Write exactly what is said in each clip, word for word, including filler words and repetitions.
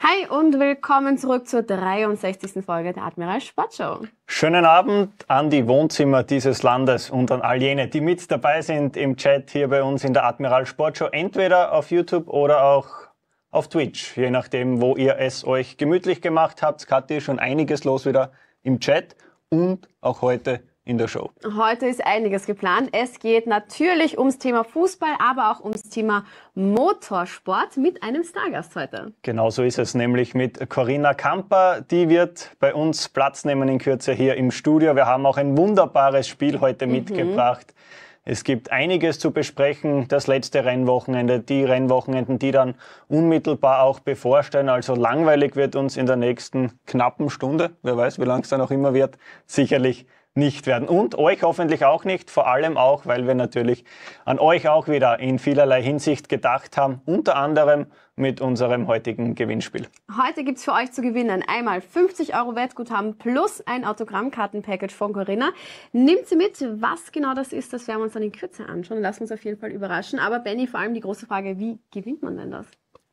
Hi und willkommen zurück zur dreiundsechzigsten Folge der Admiral Sport Show. Schönen Abend an die Wohnzimmer dieses Landes und an all jene, die mit dabei sind im Chat hier bei uns in der Admiral Sport Show, entweder auf YouTube oder auch auf Twitch, je nachdem, wo ihr es euch gemütlich gemacht habt. Kathi, schon einiges los wieder im Chat und auch heute in der Show. Heute ist einiges geplant. Es geht natürlich ums Thema Fußball, aber auch ums Thema Motorsport mit einem Stargast heute. Genau so ist es, nämlich mit Corinna Kamper. Die wird bei uns Platz nehmen in Kürze hier im Studio. Wir haben auch ein wunderbares Spiel heute mhm. mitgebracht. Es gibt einiges zu besprechen, das letzte Rennwochenende, die Rennwochenenden, die dann unmittelbar auch bevorstehen. Also langweilig wird uns in der nächsten knappen Stunde, wer weiß, wie lang es dann auch immer wird, sicherlich nicht werden. Und euch hoffentlich auch nicht, vor allem auch, weil wir natürlich an euch auch wieder in vielerlei Hinsicht gedacht haben, unter anderem mit unserem heutigen Gewinnspiel. Heute gibt es für euch zu gewinnen einmal fünfzig Euro Wettguthaben plus ein Autogrammkartenpackage von Corinna. Nehmt sie mit, was genau das ist, das werden wir uns dann in Kürze anschauen. Lasst uns auf jeden Fall überraschen. Aber Benni, vor allem die große Frage, wie gewinnt man denn das?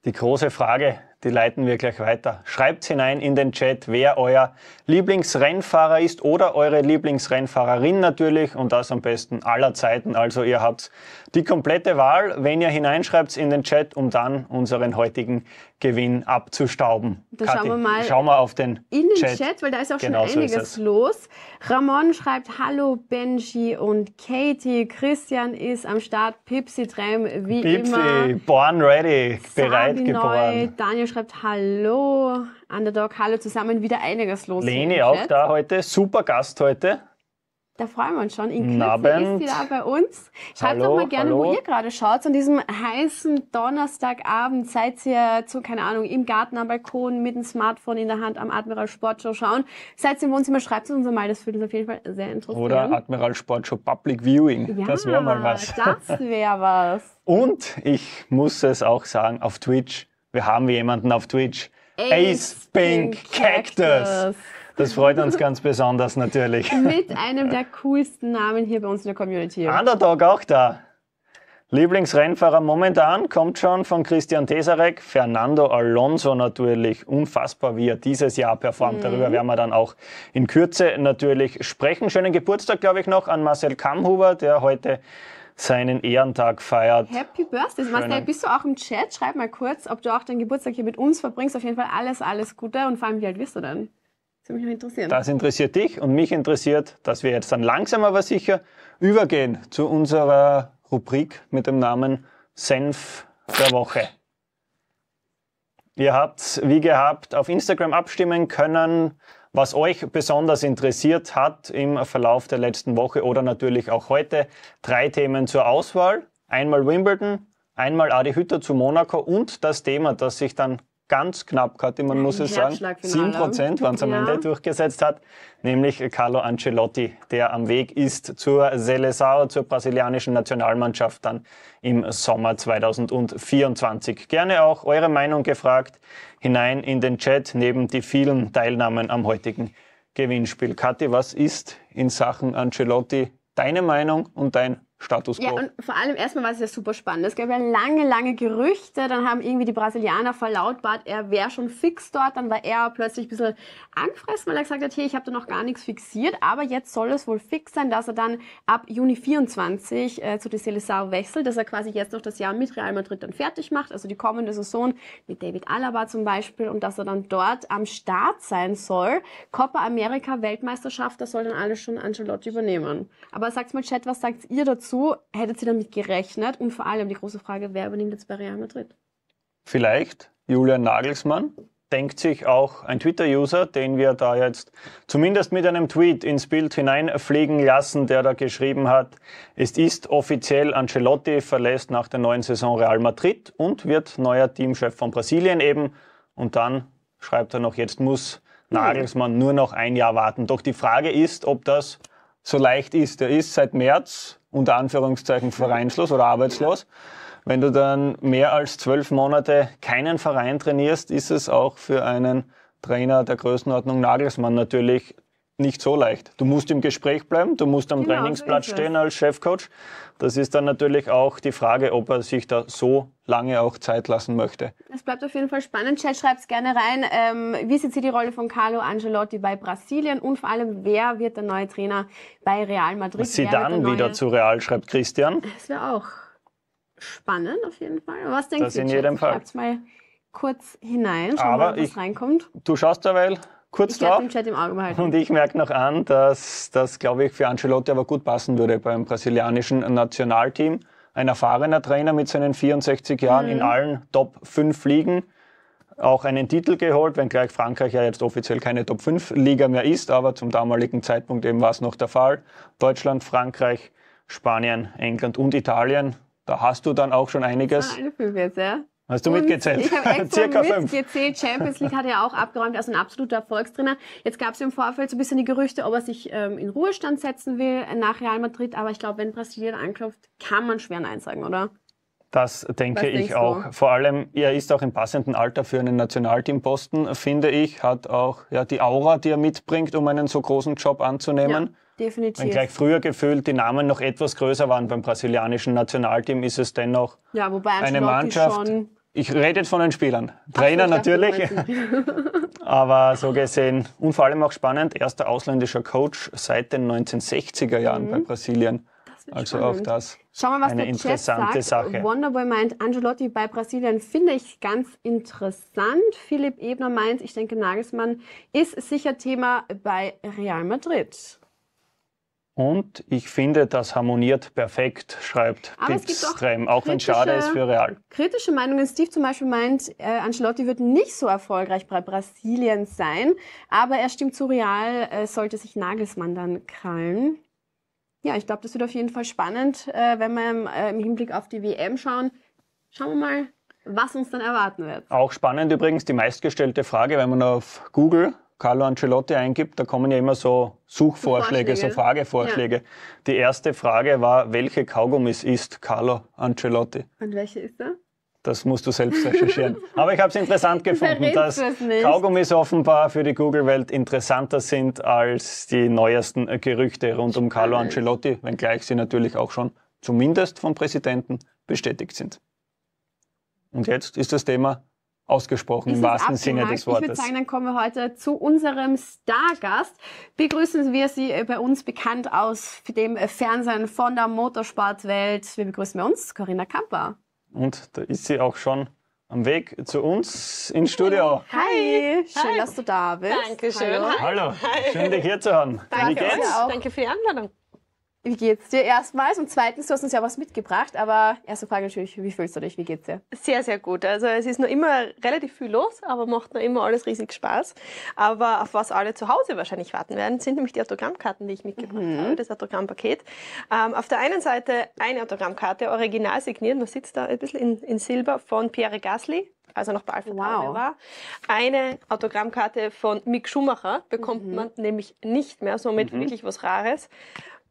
Die große Frage, die leiten wir gleich weiter. Schreibt hinein in den Chat, wer euer Lieblingsrennfahrer ist oder eure Lieblingsrennfahrerin natürlich und das am besten aller Zeiten. Also ihr habt die komplette Wahl, wenn ihr hineinschreibt in den Chat, um dann unseren heutigen Gewinn abzustauben. Da Kathi, schauen wir mal schauen wir auf den in den Chat, Chat, weil da ist auch schon genau einiges so los. Ramon schreibt, hallo Benji und Katie, Christian ist am Start, Pipsi Trem wie Pipsi, immer. Pipsi, born ready, Sabi bereit geboren. Daniel schreibt, hallo, Underdog, hallo zusammen, wieder einiges los. Leni auch Chat. Da heute, super Gast heute. Da freuen wir uns schon, in Kürze ist sie da bei uns. Schreibt hallo, doch mal gerne, hallo, wo ihr gerade schaut. An diesem heißen Donnerstagabend seid ihr, zu, keine Ahnung, im Garten, am Balkon, mit dem Smartphone in der Hand am Admiral Sport Show schauen. Seid ihr im Wohnzimmer, schreibt es uns mal, das würde uns auf jeden Fall sehr interessieren. Oder Admiral Sport Show Public Viewing, ja, das wäre mal was. das wäre was. Und ich muss es auch sagen, auf Twitch, wir haben jemanden auf Twitch, Ace, Ace Pink, Pink Cactus. Cactus. Das freut uns ganz besonders natürlich. Mit einem der coolsten Namen hier bei uns in der Community. Underdog auch da. Lieblingsrennfahrer momentan kommt schon von Christian Tesarek. Fernando Alonso natürlich. Unfassbar, wie er dieses Jahr performt. Mhm. Darüber werden wir dann auch in Kürze natürlich sprechen. Schönen Geburtstag, glaube ich, noch an Marcel Kammhuber, der heute seinen Ehrentag feiert. Happy Birthday. Marcel, bist du auch im Chat? Schreib mal kurz, ob du auch deinen Geburtstag hier mit uns verbringst. Auf jeden Fall alles, alles Gute. Und vor allem, wie alt wirst du denn? Das, mich interessieren. das interessiert dich und mich interessiert, dass wir jetzt dann langsam aber sicher übergehen zu unserer Rubrik mit dem Namen Senf der Woche. Ihr habt, wie gehabt, auf Instagram abstimmen können, was euch besonders interessiert hat im Verlauf der letzten Woche oder natürlich auch heute. Drei Themen zur Auswahl. Einmal Wimbledon, einmal Adi Hütter zu Monaco und das Thema, das sich dann ganz knapp, Kathi, man muss es sagen, sieben Prozent, wenn es am Ende durchgesetzt hat, nämlich Carlo Ancelotti, der am Weg ist zur Seleção, zur brasilianischen Nationalmannschaft dann im Sommer zweitausendvierundzwanzig. Gerne auch eure Meinung gefragt, hinein in den Chat, neben die vielen Teilnahmen am heutigen Gewinnspiel. Kathi, was ist in Sachen Ancelotti deine Meinung und dein Status quo? Ja, und vor allem erstmal war es ja super spannend. Es gab ja lange, lange Gerüchte, dann haben irgendwie die Brasilianer verlautbart, er wäre schon fix dort, dann war er plötzlich ein bisschen angefressen, weil er gesagt hat, hier, ich habe da noch gar nichts fixiert, aber jetzt soll es wohl fix sein, dass er dann ab Juni vierundzwanzig äh, zu der Seleção wechselt, dass er quasi jetzt noch das Jahr mit Real Madrid dann fertig macht, also die kommende Saison mit David Alaba zum Beispiel, und dass er dann dort am Start sein soll. Copa America Weltmeisterschaft, das soll dann alles schon Ancelotti übernehmen. Aber sagt mal, Chat, was sagt ihr dazu? So hättet ihr damit gerechnet? Und vor allem die große Frage, wer übernimmt jetzt bei Real Madrid? Vielleicht Julian Nagelsmann, denkt sich auch ein Twitter-User, den wir da jetzt zumindest mit einem Tweet ins Bild hineinfliegen lassen, der da geschrieben hat, es ist offiziell, Ancelotti verlässt nach der neuen Saison Real Madrid und wird neuer Teamchef von Brasilien eben. Und dann schreibt er noch, jetzt muss Nagelsmann hm. nur noch ein Jahr warten. Doch die Frage ist, ob das so leicht ist. Er ist seit März unter Anführungszeichen vereinslos oder arbeitslos. Wenn du dann mehr als zwölf Monate keinen Verein trainierst, ist es auch für einen Trainer der Größenordnung Nagelsmann natürlich nicht so leicht. Du musst im Gespräch bleiben, du musst am genau, Trainingsplatz so stehen als Chefcoach. Das ist dann natürlich auch die Frage, ob er sich da so lange auch Zeit lassen möchte. Es bleibt auf jeden Fall spannend. Chat, schreibt es gerne rein. Ähm, wie sieht ihr die Rolle von Carlo Ancelotti bei Brasilien? Und vor allem, wer wird der neue Trainer bei Real Madrid? Zidane wieder zu Real, schreibt Christian. Das wäre auch spannend auf jeden Fall. Was denkt ihr? Das in jedem Fall. Schreibt es mal kurz hinein, schauen wir mal, was reinkommt. Du schaust derweil kurz drauf. Ich werde den Chat im Auge behalten. Und ich merke noch an, dass das, glaube ich, für Ancelotti aber gut passen würde beim brasilianischen Nationalteam. Ein erfahrener Trainer mit seinen vierundsechzig Jahren, mhm, in allen Top fünf Ligen. Auch einen Titel geholt, wenngleich Frankreich ja jetzt offiziell keine Top fünf Liga mehr ist, aber zum damaligen Zeitpunkt eben war es noch der Fall. Deutschland, Frankreich, Spanien, England und Italien. Da hast du dann auch schon einiges. Eine fünf jetzt, ja. Hast du und mitgezählt? Ich habe extra mitgezählt. Champions League hat ja auch abgeräumt, also ein absoluter Erfolgstrainer. Jetzt gab es im Vorfeld so ein bisschen die Gerüchte, ob er sich ähm, in Ruhestand setzen will nach Real Madrid. Aber ich glaube, wenn Brasilien anklopft, kann man schwer Nein sagen, oder? Das denke ich auch. Vor allem, er ist auch im passenden Alter für einen Nationalteamposten, finde ich. Hat auch ja, die Aura, die er mitbringt, um einen so großen Job anzunehmen. Ja. Definitiv. Wenn gleich früher gefühlt die Namen noch etwas größer waren beim brasilianischen Nationalteam, ist es dennoch ja, wobei eine Mannschaft. Schon ich rede jetzt von den Spielern. Ach, Trainer natürlich. Aber so gesehen und vor allem auch spannend, erster ausländischer Coach seit den neunzehnhundertsechziger Jahren, mhm, bei Brasilien. Also spannend. Auch das. Schauen wir mal, was eine der interessante Chat sagt. Sache. Wonderboy meint, Ancelotti bei Brasilien finde ich ganz interessant. Philipp Ebner meint, ich denke, Nagelsmann ist sicher Thema bei Real Madrid. Und ich finde, das harmoniert perfekt, schreibt Tipstream, auch, auch wenn es schade ist für Real. Kritische Meinungen. Steve zum Beispiel meint, äh, Ancelotti wird nicht so erfolgreich bei Brasilien sein, aber er stimmt zu Real, äh, sollte sich Nagelsmann dann krallen. Ja, ich glaube, das wird auf jeden Fall spannend, äh, wenn wir im, äh, im Hinblick auf die W M schauen. Schauen wir mal, was uns dann erwarten wird. Auch spannend übrigens die meistgestellte Frage, wenn man auf Google Carlo Ancelotti eingibt, da kommen ja immer so Suchvorschläge, so Fragevorschläge. Ja. Die erste Frage war, welche Kaugummis isst Carlo Ancelotti? Und welche ist er? Das musst du selbst recherchieren. Aber ich habe es interessant gefunden, dass Kaugummis offenbar für die Google-Welt interessanter sind als die neuesten Gerüchte rund um Carlo Ancelotti, wenngleich sie natürlich auch schon zumindest vom Präsidenten bestätigt sind. Und jetzt ist das Thema ausgesprochen ist im wahrsten abgehakt? Sinne des Wortes. Ich würde sagen, dann kommen wir heute zu unserem Stargast. Begrüßen wir Sie bei uns bekannt aus dem Fernsehen von der Motorsportwelt. Wir begrüßen bei uns Corinna Kamper. Und da ist sie auch schon am Weg zu uns ins Studio. Hi, Hi. schön, Hi. dass du da bist. Dankeschön. Hallo, Hallo. Hi. Schön, dich hier zu haben. Danke. Wie geht's? Auch. Danke für die Einladung. Wie geht's dir erstmals? Und zweitens, du hast uns ja was mitgebracht, aber erste Frage natürlich, wie fühlst du dich? Wie geht's dir? Sehr, sehr gut. Also es ist noch immer relativ viel los, aber macht noch immer alles riesig Spaß. Aber auf was alle zu Hause wahrscheinlich warten werden, sind nämlich die Autogrammkarten, die ich mitgebracht mhm. habe, das Autogrammpaket. Ähm, auf der einen Seite eine Autogrammkarte, original signiert, man sieht da ein bisschen in, in Silber, von Pierre Gasly, also noch bei Alpha Tauri wow. war. Eine Autogrammkarte von Mick Schumacher bekommt mhm. man nämlich nicht mehr, somit mhm. wirklich was Rares.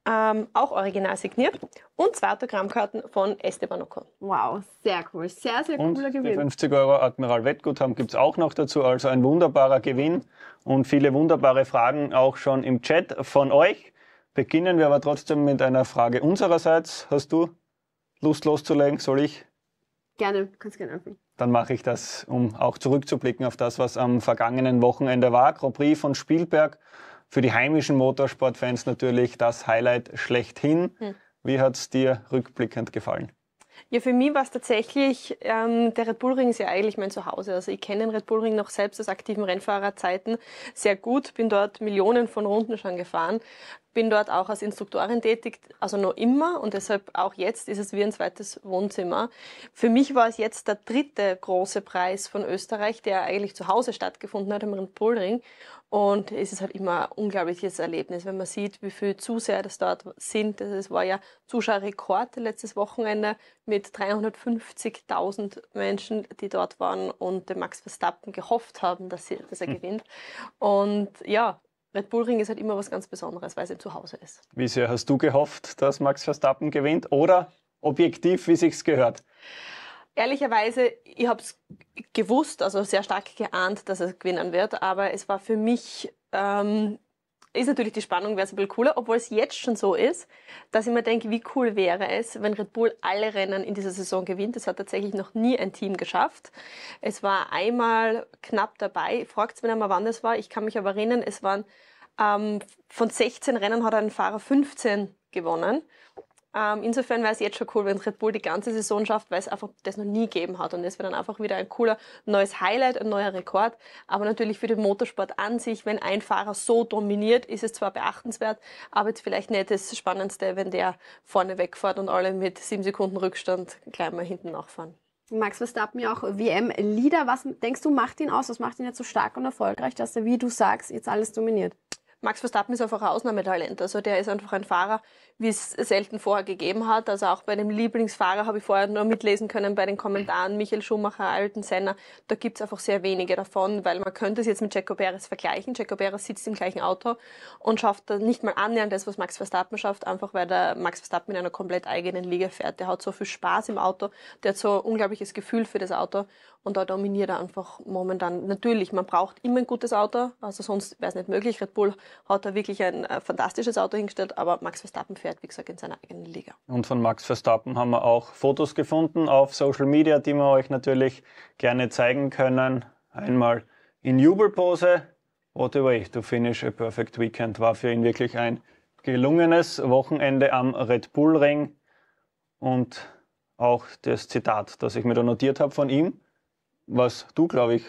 Ähm, auch original signiert. Und zwei Autogrammkarten von Esteban Ocon. Wow, sehr cool. Sehr, sehr cooler Gewinn. Und die fünfzig Euro Admiral Wettguthaben gibt es auch noch dazu. Also ein wunderbarer Gewinn und viele wunderbare Fragen auch schon im Chat von euch. Beginnen wir aber trotzdem mit einer Frage unsererseits. Hast du Lust loszulegen? Soll ich? Gerne, kannst gerne anfangen. Dann mache ich das, um auch zurückzublicken auf das, was am vergangenen Wochenende war. Grand Prix von Spielberg. Für die heimischen Motorsportfans natürlich das Highlight schlechthin. Hm. Wie hat es dir rückblickend gefallen? Ja, für mich war es tatsächlich, ähm, der Red Bull Ring ist ja eigentlich mein Zuhause. Also ich kenne den Red Bull Ring noch selbst aus aktiven Rennfahrerzeiten sehr gut. Bin dort Millionen von Runden schon gefahren. Bin dort auch als Instruktorin tätig, also noch immer. Und deshalb auch jetzt ist es wie ein zweites Wohnzimmer. Für mich war es jetzt der dritte große Preis von Österreich, der eigentlich zu Hause stattgefunden hat, im Red Bull Ring. Und es ist halt immer ein unglaubliches Erlebnis, wenn man sieht, wie viele Zuseher das dort sind. Es war ja Zuschauerrekord letztes Wochenende mit dreihundertfünfzigtausend Menschen, die dort waren und dem Max Verstappen gehofft haben, dass er, dass er gewinnt. Und ja, Red Bull Ring ist halt immer was ganz Besonderes, weil es zu Hause ist. Wie sehr hast du gehofft, dass Max Verstappen gewinnt? Oder objektiv, wie sich's gehört? Ehrlicherweise, ich habe es gewusst, also sehr stark geahnt, dass er gewinnen wird. Aber es war für mich ähm, ist natürlich die Spannung, wäre es ein bisschen cooler, obwohl es jetzt schon so ist, dass ich mir denke, wie cool wäre es, wenn Red Bull alle Rennen in dieser Saison gewinnt. Das hat tatsächlich noch nie ein Team geschafft. Es war einmal knapp dabei. Fragt es mir einmal, wann das war. Ich kann mich aber erinnern, es waren ähm, von sechzehn Rennen hat ein Fahrer fünfzehn gewonnen. Ähm, insofern wäre es jetzt schon cool, wenn Red Bull die ganze Saison schafft, weil es einfach das noch nie gegeben hat. Und das wäre dann einfach wieder ein cooler neues Highlight, ein neuer Rekord. Aber natürlich für den Motorsport an sich, wenn ein Fahrer so dominiert, ist es zwar beachtenswert, aber jetzt vielleicht nicht das Spannendste, wenn der vorne wegfährt und alle mit sieben Sekunden Rückstand gleich mal hinten nachfahren. Max Verstappen ja auch W M-Leader. Was denkst du, macht ihn aus? Was macht ihn jetzt so stark und erfolgreich, dass er, wie du sagst, jetzt alles dominiert? Max Verstappen ist einfach ein Ausnahmetalent. Also der ist einfach ein Fahrer, wie es selten vorher gegeben hat. Also auch bei dem Lieblingsfahrer habe ich vorher nur mitlesen können bei den Kommentaren. Michael Schumacher, Ayrton Senna, da gibt es einfach sehr wenige davon, weil man könnte es jetzt mit Checo Pérez vergleichen. Checo Pérez sitzt im gleichen Auto und schafft nicht mal annähernd das, was Max Verstappen schafft, einfach weil der Max Verstappen in einer komplett eigenen Liga fährt. Der hat so viel Spaß im Auto, der hat so ein unglaubliches Gefühl für das Auto und da dominiert er einfach momentan. Natürlich, man braucht immer ein gutes Auto, also sonst wäre es nicht möglich. Red Bull hat da wirklich ein äh, fantastisches Auto hingestellt, aber Max Verstappen fährt, wie gesagt, in seiner eigenen Liga. Und von Max Verstappen haben wir auch Fotos gefunden auf Social Media, die wir euch natürlich gerne zeigen können. Einmal in Jubelpose. What a way to finish a perfect weekend. War für ihn wirklich ein gelungenes Wochenende am Red Bull Ring. Und auch das Zitat, das ich mir da notiert habe von ihm, was du, glaube ich,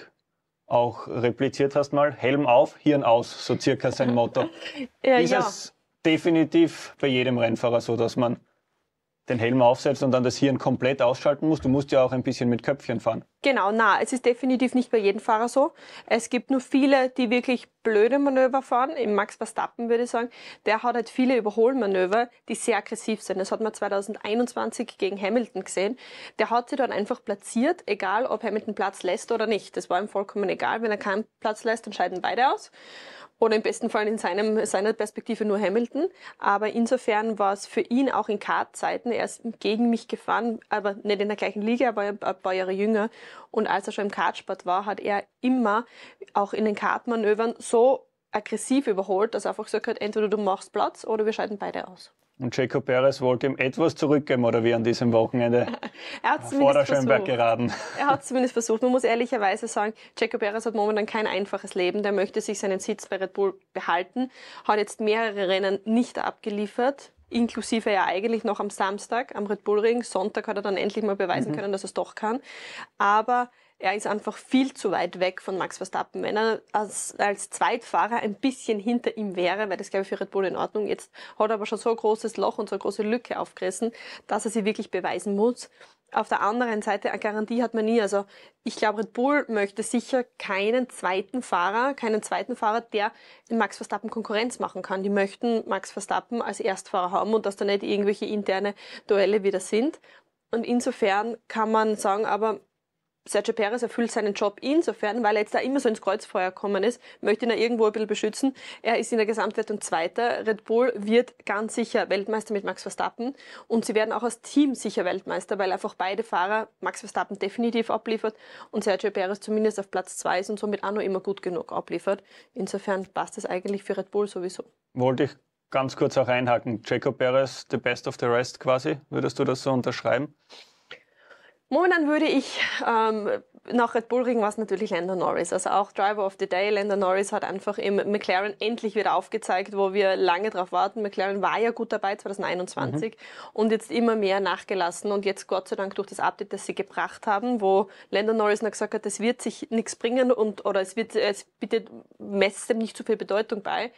auch repliziert hast mal, Helm auf, Hirn aus, so circa sein Motto. ja, ist ja. Es definitiv bei jedem Rennfahrer so, dass man den Helm aufsetzt und dann das Hirn komplett ausschalten muss? Du musst ja auch ein bisschen mit Köpfchen fahren. Genau, na, es ist definitiv nicht bei jedem Fahrer so. Es gibt nur viele, die wirklich blöde Manöver fahren. Im Max Verstappen würde ich sagen, der hat halt viele Überholmanöver, die sehr aggressiv sind. Das hat man zweitausendeinundzwanzig gegen Hamilton gesehen. Der hat sich dort einfach platziert, egal ob Hamilton Platz lässt oder nicht. Das war ihm vollkommen egal. Wenn er keinen Platz lässt, dann scheiden beide aus. Oder im besten Fall in seinem, seiner Perspektive nur Hamilton. Aber insofern war es für ihn auch in Kartzeiten, er ist gegen mich gefahren, aber nicht in der gleichen Liga, aber ein paar Jahre jünger. Und als er schon im Kartsport war, hat er immer auch in den Kartmanövern so aggressiv überholt, dass er einfach gesagt hat, entweder du machst Platz oder wir scheiden beide aus. Und Checo Pérez wollte ihm etwas zurückgeben, oder wie an diesem Wochenende vor der Schönberg geraden. Er hat es zumindest versucht. Man muss ehrlicherweise sagen, Checo Pérez hat momentan kein einfaches Leben. Der möchte sich seinen Sitz bei Red Bull behalten, hat jetzt mehrere Rennen nicht abgeliefert, inklusive ja eigentlich noch am Samstag am Red Bull Ring. Sonntag hat er dann endlich mal beweisen mhm. können, dass er es doch kann. Aber er ist einfach viel zu weit weg von Max Verstappen. Wenn er als, als Zweitfahrer ein bisschen hinter ihm wäre, wäre das, glaube ich, für Red Bull in Ordnung. Jetzt hat er aber schon so ein großes Loch und so eine große Lücke aufgerissen, dass er sie wirklich beweisen muss. Auf der anderen Seite, eine Garantie hat man nie. Also ich glaube, Red Bull möchte sicher keinen zweiten Fahrer, keinen zweiten Fahrer, der in Max Verstappen Konkurrenz machen kann. Die möchten Max Verstappen als Erstfahrer haben und dass da nicht irgendwelche interne Duelle wieder sind. Und insofern kann man sagen, aber Sergio Pérez erfüllt seinen Job insofern, weil er jetzt da immer so ins Kreuzfeuer gekommen ist, möchte ihn da irgendwo ein bisschen beschützen. Er ist in der Gesamtwertung Zweiter. Red Bull wird ganz sicher Weltmeister mit Max Verstappen und sie werden auch als Team sicher Weltmeister, weil einfach beide Fahrer Max Verstappen definitiv abliefert und Sergio Pérez zumindest auf Platz zwei ist und somit auch noch immer gut genug abliefert. Insofern passt das eigentlich für Red Bull sowieso. Wollte ich ganz kurz auch einhaken. Checo Pérez, the best of the rest quasi. Würdest du das so unterschreiben? Momentan würde ich, ähm, nach Red Bull Ring war es natürlich Lando Norris, also auch Driver of the Day. Lando Norris hat einfach im McLaren endlich wieder aufgezeigt, wo wir lange drauf warten. McLaren war ja gut dabei zweitausendeinundzwanzig mhm. und jetzt immer mehr nachgelassen und jetzt Gott sei Dank durch das Update, das sie gebracht haben, wo Lando Norris noch gesagt hat, es wird sich nichts bringen und oder es wird, es bitte messt dem nicht zu viel Bedeutung bei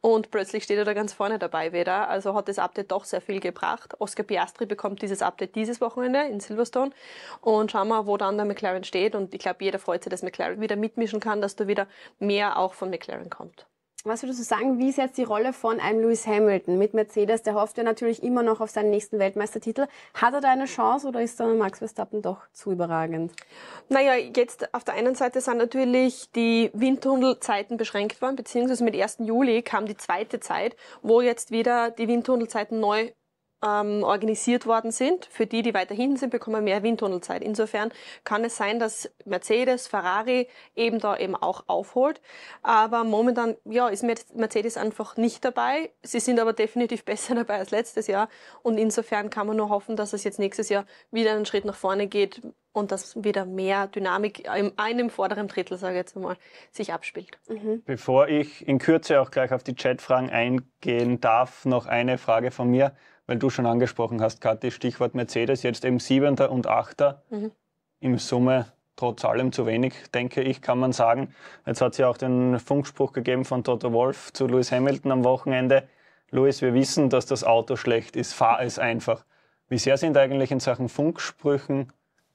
und plötzlich steht er da ganz vorne dabei wieder, also hat das Update doch sehr viel gebracht. Oscar Piastri bekommt dieses Update dieses Wochenende in Silverstone. Und schauen wir, wo dann der McLaren steht. Und ich glaube, jeder freut sich, dass McLaren wieder mitmischen kann, dass da wieder mehr auch von McLaren kommt. Was würdest du sagen, wie ist jetzt die Rolle von einem Lewis Hamilton mit Mercedes? Der hofft ja natürlich immer noch auf seinen nächsten Weltmeistertitel. Hat er da eine Chance oder ist dann Max Verstappen doch zu überragend? Naja, jetzt auf der einen Seite sind natürlich die Windtunnelzeiten beschränkt worden, beziehungsweise mit ersten Juli kam die zweite Zeit, wo jetzt wieder die Windtunnelzeiten neu ähm, organisiert worden sind. Für die, die weiter hinten sind, bekommen mehr Windtunnelzeit. Insofern kann es sein, dass Mercedes, Ferrari eben da eben auch aufholt. Aber momentan ja, ist Mercedes einfach nicht dabei. Sie sind aber definitiv besser dabei als letztes Jahr. Und insofern kann man nur hoffen, dass es jetzt nächstes Jahr wieder einen Schritt nach vorne geht und dass wieder mehr Dynamik in einem vorderen Drittel, sage ich jetzt mal, sich abspielt. Mhm. Bevor ich in Kürze auch gleich auf die Chatfragen eingehen darf, noch eine Frage von mir, weil du schon angesprochen hast, Kathi, Stichwort Mercedes, jetzt eben Siebenter und Achter, mhm. im Summe trotz allem zu wenig, denke ich, kann man sagen. Jetzt hat es ja auch den Funkspruch gegeben von Toto Wolff zu Lewis Hamilton am Wochenende. Lewis, wir wissen, dass das Auto schlecht ist, fahr es einfach. Wie sehr sind eigentlich in Sachen Funksprüchen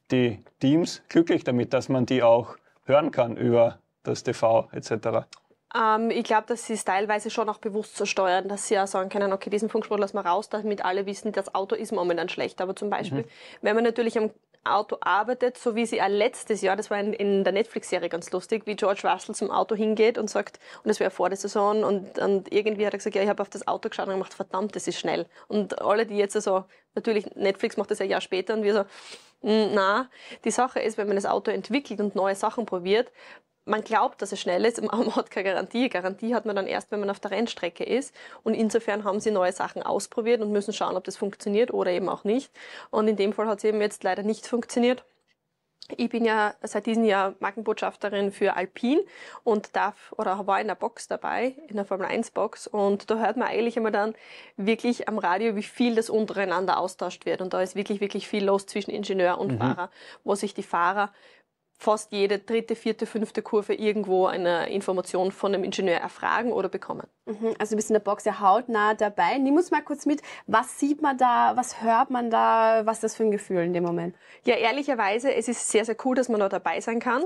die Teams glücklich damit, dass man die auch hören kann über das T V et cetera? Ähm, ich glaube, dass sie es teilweise schon auch bewusst so steuern, dass sie auch sagen können, okay, diesen Funkspruch lassen wir raus, damit alle wissen, das Auto ist momentan schlecht. Aber zum Beispiel, mhm. wenn man natürlich am Auto arbeitet, so wie sie auch letztes Jahr, das war in, in der Netflix-Serie ganz lustig, wie George Russell zum Auto hingeht und sagt, und das wäre vor der Saison, und, und irgendwie hat er gesagt, ja, ich habe auf das Auto geschaut und gemacht, verdammt, das ist schnell. Und alle, die jetzt so, also, natürlich, Netflix macht das ein Jahr später und wir so, na, die Sache ist, wenn man das Auto entwickelt und neue Sachen probiert, man glaubt, dass es schnell ist, aber man hat keine Garantie. Garantie hat man dann erst, wenn man auf der Rennstrecke ist. Und insofern haben sie neue Sachen ausprobiert und müssen schauen, ob das funktioniert oder eben auch nicht. Und in dem Fall hat es eben jetzt leider nicht funktioniert. Ich bin ja seit diesem Jahr Markenbotschafterin für Alpine und darf oder war in der Box dabei, in der Formel eins Box. Und da hört man eigentlich immer dann wirklich am Radio, wie viel das untereinander austauscht wird. Und da ist wirklich, wirklich viel los zwischen Ingenieur und mhm. Fahrer, wo sich die Fahrer fast jede dritte, vierte, fünfte Kurve irgendwo eine Information von einem Ingenieur erfragen oder bekommen. Mhm, also du bist in der Box ja hautnah dabei. Nimm uns mal kurz mit, was sieht man da, was hört man da, was ist das für ein Gefühl in dem Moment? Ja, ehrlicherweise, es ist sehr, sehr cool, dass man da dabei sein kann.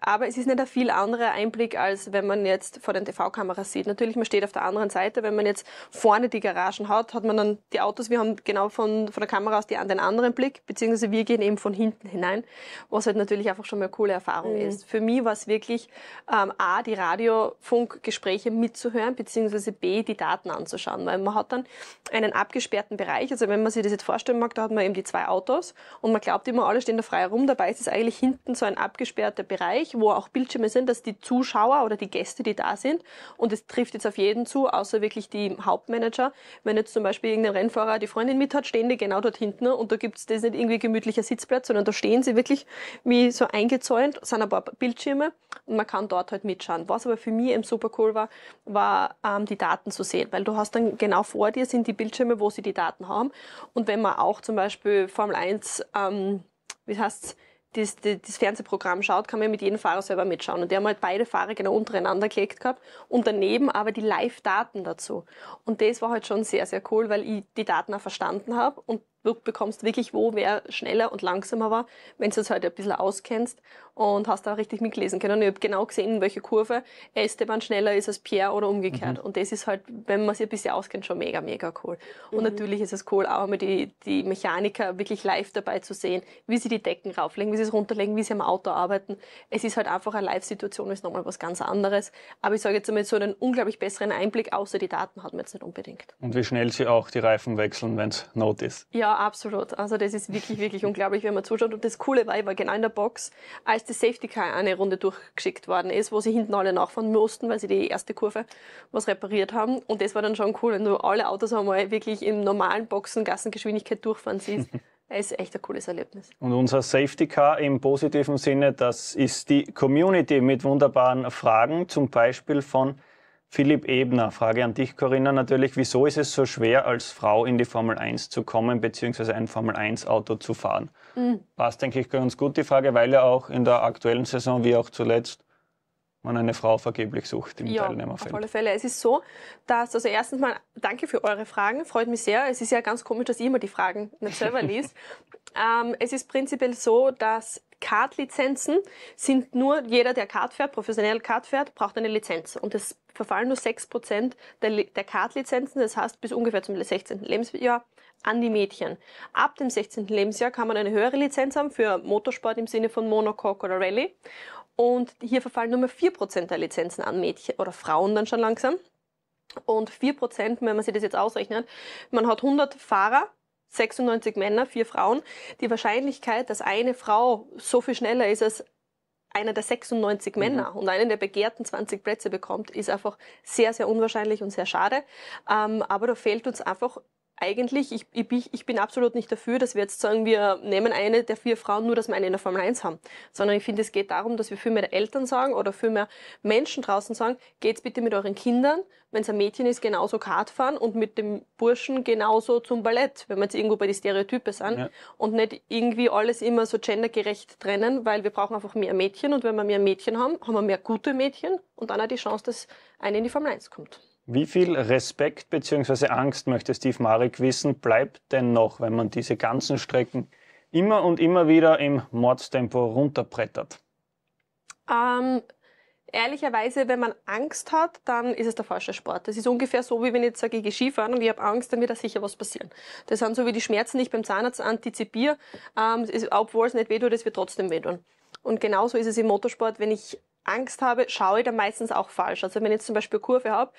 Aber es ist nicht ein viel anderer Einblick, als wenn man jetzt vor den T V-Kameras sieht. Natürlich, man steht auf der anderen Seite. Wenn man jetzt vorne die Garagen hat, hat man dann die Autos. Wir haben genau von, von der Kamera aus die, den anderen Blick, beziehungsweise wir gehen eben von hinten hinein, was halt natürlich einfach schon mal eine coole Erfahrung mhm. ist. Für mich war es wirklich ähm, A, die Radiofunk-Gespräche mitzuhören, beziehungsweise B, die Daten anzuschauen. Weil man hat dann einen abgesperrten Bereich. Also wenn man sich das jetzt vorstellen mag, da hat man eben die zwei Autos und man glaubt immer, alle stehen da frei rum. Dabei ist es eigentlich hinten so ein abgesperrter Bereich, wo auch Bildschirme sind, dass die Zuschauer oder die Gäste, die da sind, und es trifft jetzt auf jeden zu, außer wirklich die Hauptmanager. Wenn jetzt zum Beispiel irgendein Rennfahrer die Freundin mit hat, stehen die genau dort hinten und da gibt es das nicht irgendwie gemütlicher Sitzplatz, sondern da stehen sie wirklich wie so eingezäunt, sind ein paar Bildschirme und man kann dort halt mitschauen. Was aber für mich eben super cool war, war ähm, die Daten zu sehen, weil du hast dann genau vor dir sind die Bildschirme, wo sie die Daten haben, und wenn man auch zum Beispiel Formel eins, ähm, wie heißt's, Das, das, das Fernsehprogramm schaut, kann man mit jedem Fahrer selber mitschauen. Und die haben halt beide Fahrer genau untereinander gelegt gehabt und daneben aber die Live-Daten dazu. Und das war halt schon sehr, sehr cool, weil ich die Daten auch verstanden habe und du bekommst wirklich, wo wer schneller und langsamer war, wenn du es halt ein bisschen auskennst, und hast da auch richtig mitlesen können. Und ich habe genau gesehen, in welche Kurve Esteban schneller ist als Pierre oder umgekehrt. Mhm. Und das ist halt, wenn man sich ein bisschen auskennt, schon mega, mega cool. Und mhm. natürlich ist es cool, auch mal die, die Mechaniker wirklich live dabei zu sehen, wie sie die Decken rauflegen, wie sie es runterlegen, wie sie am Auto arbeiten. Es ist halt einfach eine Live-Situation, ist nochmal was ganz anderes. Aber ich sage jetzt einmal, so einen unglaublich besseren Einblick, außer die Daten hat man jetzt nicht unbedingt. Und wie schnell sie auch die Reifen wechseln, wenn es Not ist. Ja, Ja, absolut. Also das ist wirklich, wirklich unglaublich, wenn man zuschaut. Und das Coole war, ich war genau in der Box, als das Safety Car eine Runde durchgeschickt worden ist, wo sie hinten alle nachfahren mussten, weil sie die erste Kurve was repariert haben. Und das war dann schon cool, wenn du alle Autos einmal wirklich in normalen Boxen Gassengeschwindigkeit durchfahren siehst. Es ist echt ein cooles Erlebnis. Und unser Safety Car im positiven Sinne, das ist die Community mit wunderbaren Fragen, zum Beispiel von Philipp Ebner, Frage an dich, Corinna, natürlich, wieso ist es so schwer, als Frau in die Formel eins zu kommen, beziehungsweise ein Formel eins Auto zu fahren? Mhm. Passt, denke ich, ganz gut die Frage, weil ja auch in der aktuellen Saison, wie auch zuletzt, man eine Frau vergeblich sucht im ja, Teilnehmerfeld. Auf alle Fälle. Es ist so, dass, also erstens mal, danke für eure Fragen, freut mich sehr. Es ist ja ganz komisch, dass ich immer die Fragen nicht selber liest. ähm, es ist prinzipiell so, dass Kartlizenzen sind nur, jeder, der Kart fährt, professionell Kart fährt, braucht eine Lizenz. Und es verfallen nur sechs Prozent der, der Kartlizenzen, das heißt bis ungefähr zum sechzehnten Lebensjahr, an die Mädchen. Ab dem sechzehnten Lebensjahr kann man eine höhere Lizenz haben für Motorsport im Sinne von Monocoque oder Rallye. Und hier verfallen nur mehr vier Prozent der Lizenzen an Mädchen oder Frauen dann schon langsam. Und vier Prozent, wenn man sich das jetzt ausrechnet, man hat hundert Fahrer, sechsundneunzig Männer, vier Frauen. Die Wahrscheinlichkeit, dass eine Frau so viel schneller ist als einer der sechsundneunzig Männer mhm. und einen der begehrten zwanzig Plätze bekommt, ist einfach sehr, sehr unwahrscheinlich und sehr schade. Ähm, aber da fehlt uns einfach eigentlich, ich, ich, ich bin absolut nicht dafür, dass wir jetzt sagen, wir nehmen eine der vier Frauen, nur dass wir eine in der Formel eins haben. Sondern ich finde, es geht darum, dass wir viel mehr Eltern sagen oder viel mehr Menschen draußen sagen, geht's bitte mit euren Kindern, wenn es ein Mädchen ist, genauso Kart fahren und mit dem Burschen genauso zum Ballett, wenn wir jetzt irgendwo bei den Stereotypen sind. Ja. Und nicht irgendwie alles immer so gendergerecht trennen, weil wir brauchen einfach mehr Mädchen. Und wenn wir mehr Mädchen haben, haben wir mehr gute Mädchen und dann hat die Chance, dass eine in die Formel eins kommt. Wie viel Respekt bzw. Angst, möchte Steve Marek wissen, bleibt denn noch, wenn man diese ganzen Strecken immer und immer wieder im Mordstempo runterbrettert? Ähm, ehrlicherweise, wenn man Angst hat, dann ist es der falsche Sport. Das ist ungefähr so, wie wenn ich jetzt sage, ich gehe Skifahren und ich habe Angst, dann wird da sicher was passieren. Das sind so wie die Schmerzen, die ich beim Zahnarzt antizipiere, ähm, obwohl es nicht wehtut, es wird trotzdem wehtun. Und genauso ist es im Motorsport, wenn ich Angst habe, schaue ich dann meistens auch falsch. Also wenn ich jetzt zum Beispiel Kurve habe,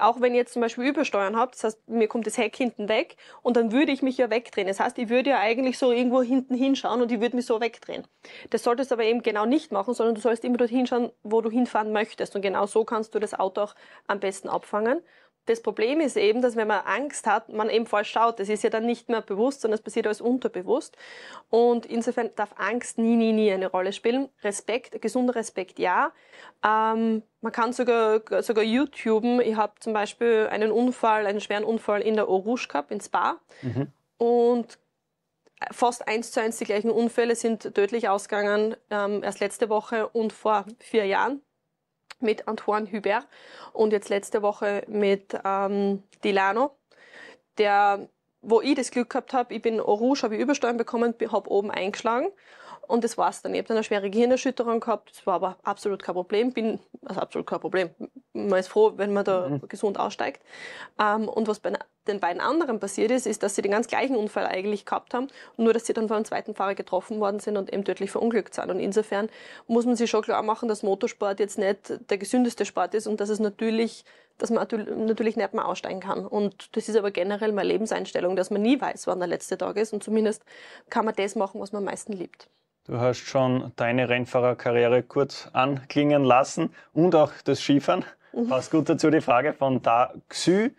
auch wenn ich jetzt zum Beispiel Übersteuern habe, das heißt, mir kommt das Heck hinten weg und dann würde ich mich ja wegdrehen. Das heißt, ich würde ja eigentlich so irgendwo hinten hinschauen und ich würde mich so wegdrehen. Das solltest du aber eben genau nicht machen, sondern du sollst immer dort hinschauen, wo du hinfahren möchtest. Und genau so kannst du das Auto auch am besten abfangen. Das Problem ist eben, dass wenn man Angst hat, man eben falsch schaut. Das ist ja dann nicht mehr bewusst, sondern es passiert alles unterbewusst. Und insofern darf Angst nie, nie, nie eine Rolle spielen. Respekt, gesunder Respekt, ja. Ähm, man kann sogar, sogar YouTuben. Ich habe zum Beispiel einen Unfall, einen schweren Unfall in der Eau Rouge gehabt, in Spa. Mhm. Und fast eins zu eins die gleichen Unfälle sind tödlich ausgegangen, ähm, erst letzte Woche und vor vier Jahren. Mit Antoine Hubert und jetzt letzte Woche mit ähm, Delano, der, wo ich das Glück gehabt habe, ich bin Eau Rouge, habe ich Übersteuern bekommen, habe oben eingeschlagen und das war's dann. Ich habe dann eine schwere Gehirnerschütterung gehabt, das war aber absolut kein Problem, bin, also absolut kein Problem. Man ist froh, wenn man da mhm. gesund aussteigt. Ähm, und was bei den beiden anderen passiert ist, ist, dass sie den ganz gleichen Unfall eigentlich gehabt haben, nur dass sie dann von einem zweiten Fahrer getroffen worden sind und eben tödlich verunglückt sind. Und insofern muss man sich schon klar machen, dass Motorsport jetzt nicht der gesündeste Sport ist und dass es natürlich, dass man natürlich nicht mehr aussteigen kann. Und das ist aber generell meine Lebenseinstellung, dass man nie weiß, wann der letzte Tag ist. Und zumindest kann man das machen, was man am meisten liebt. Du hast schon deine Rennfahrerkarriere kurz anklingen lassen und auch das Skifahren. Passt gut dazu die Frage von Da Xü,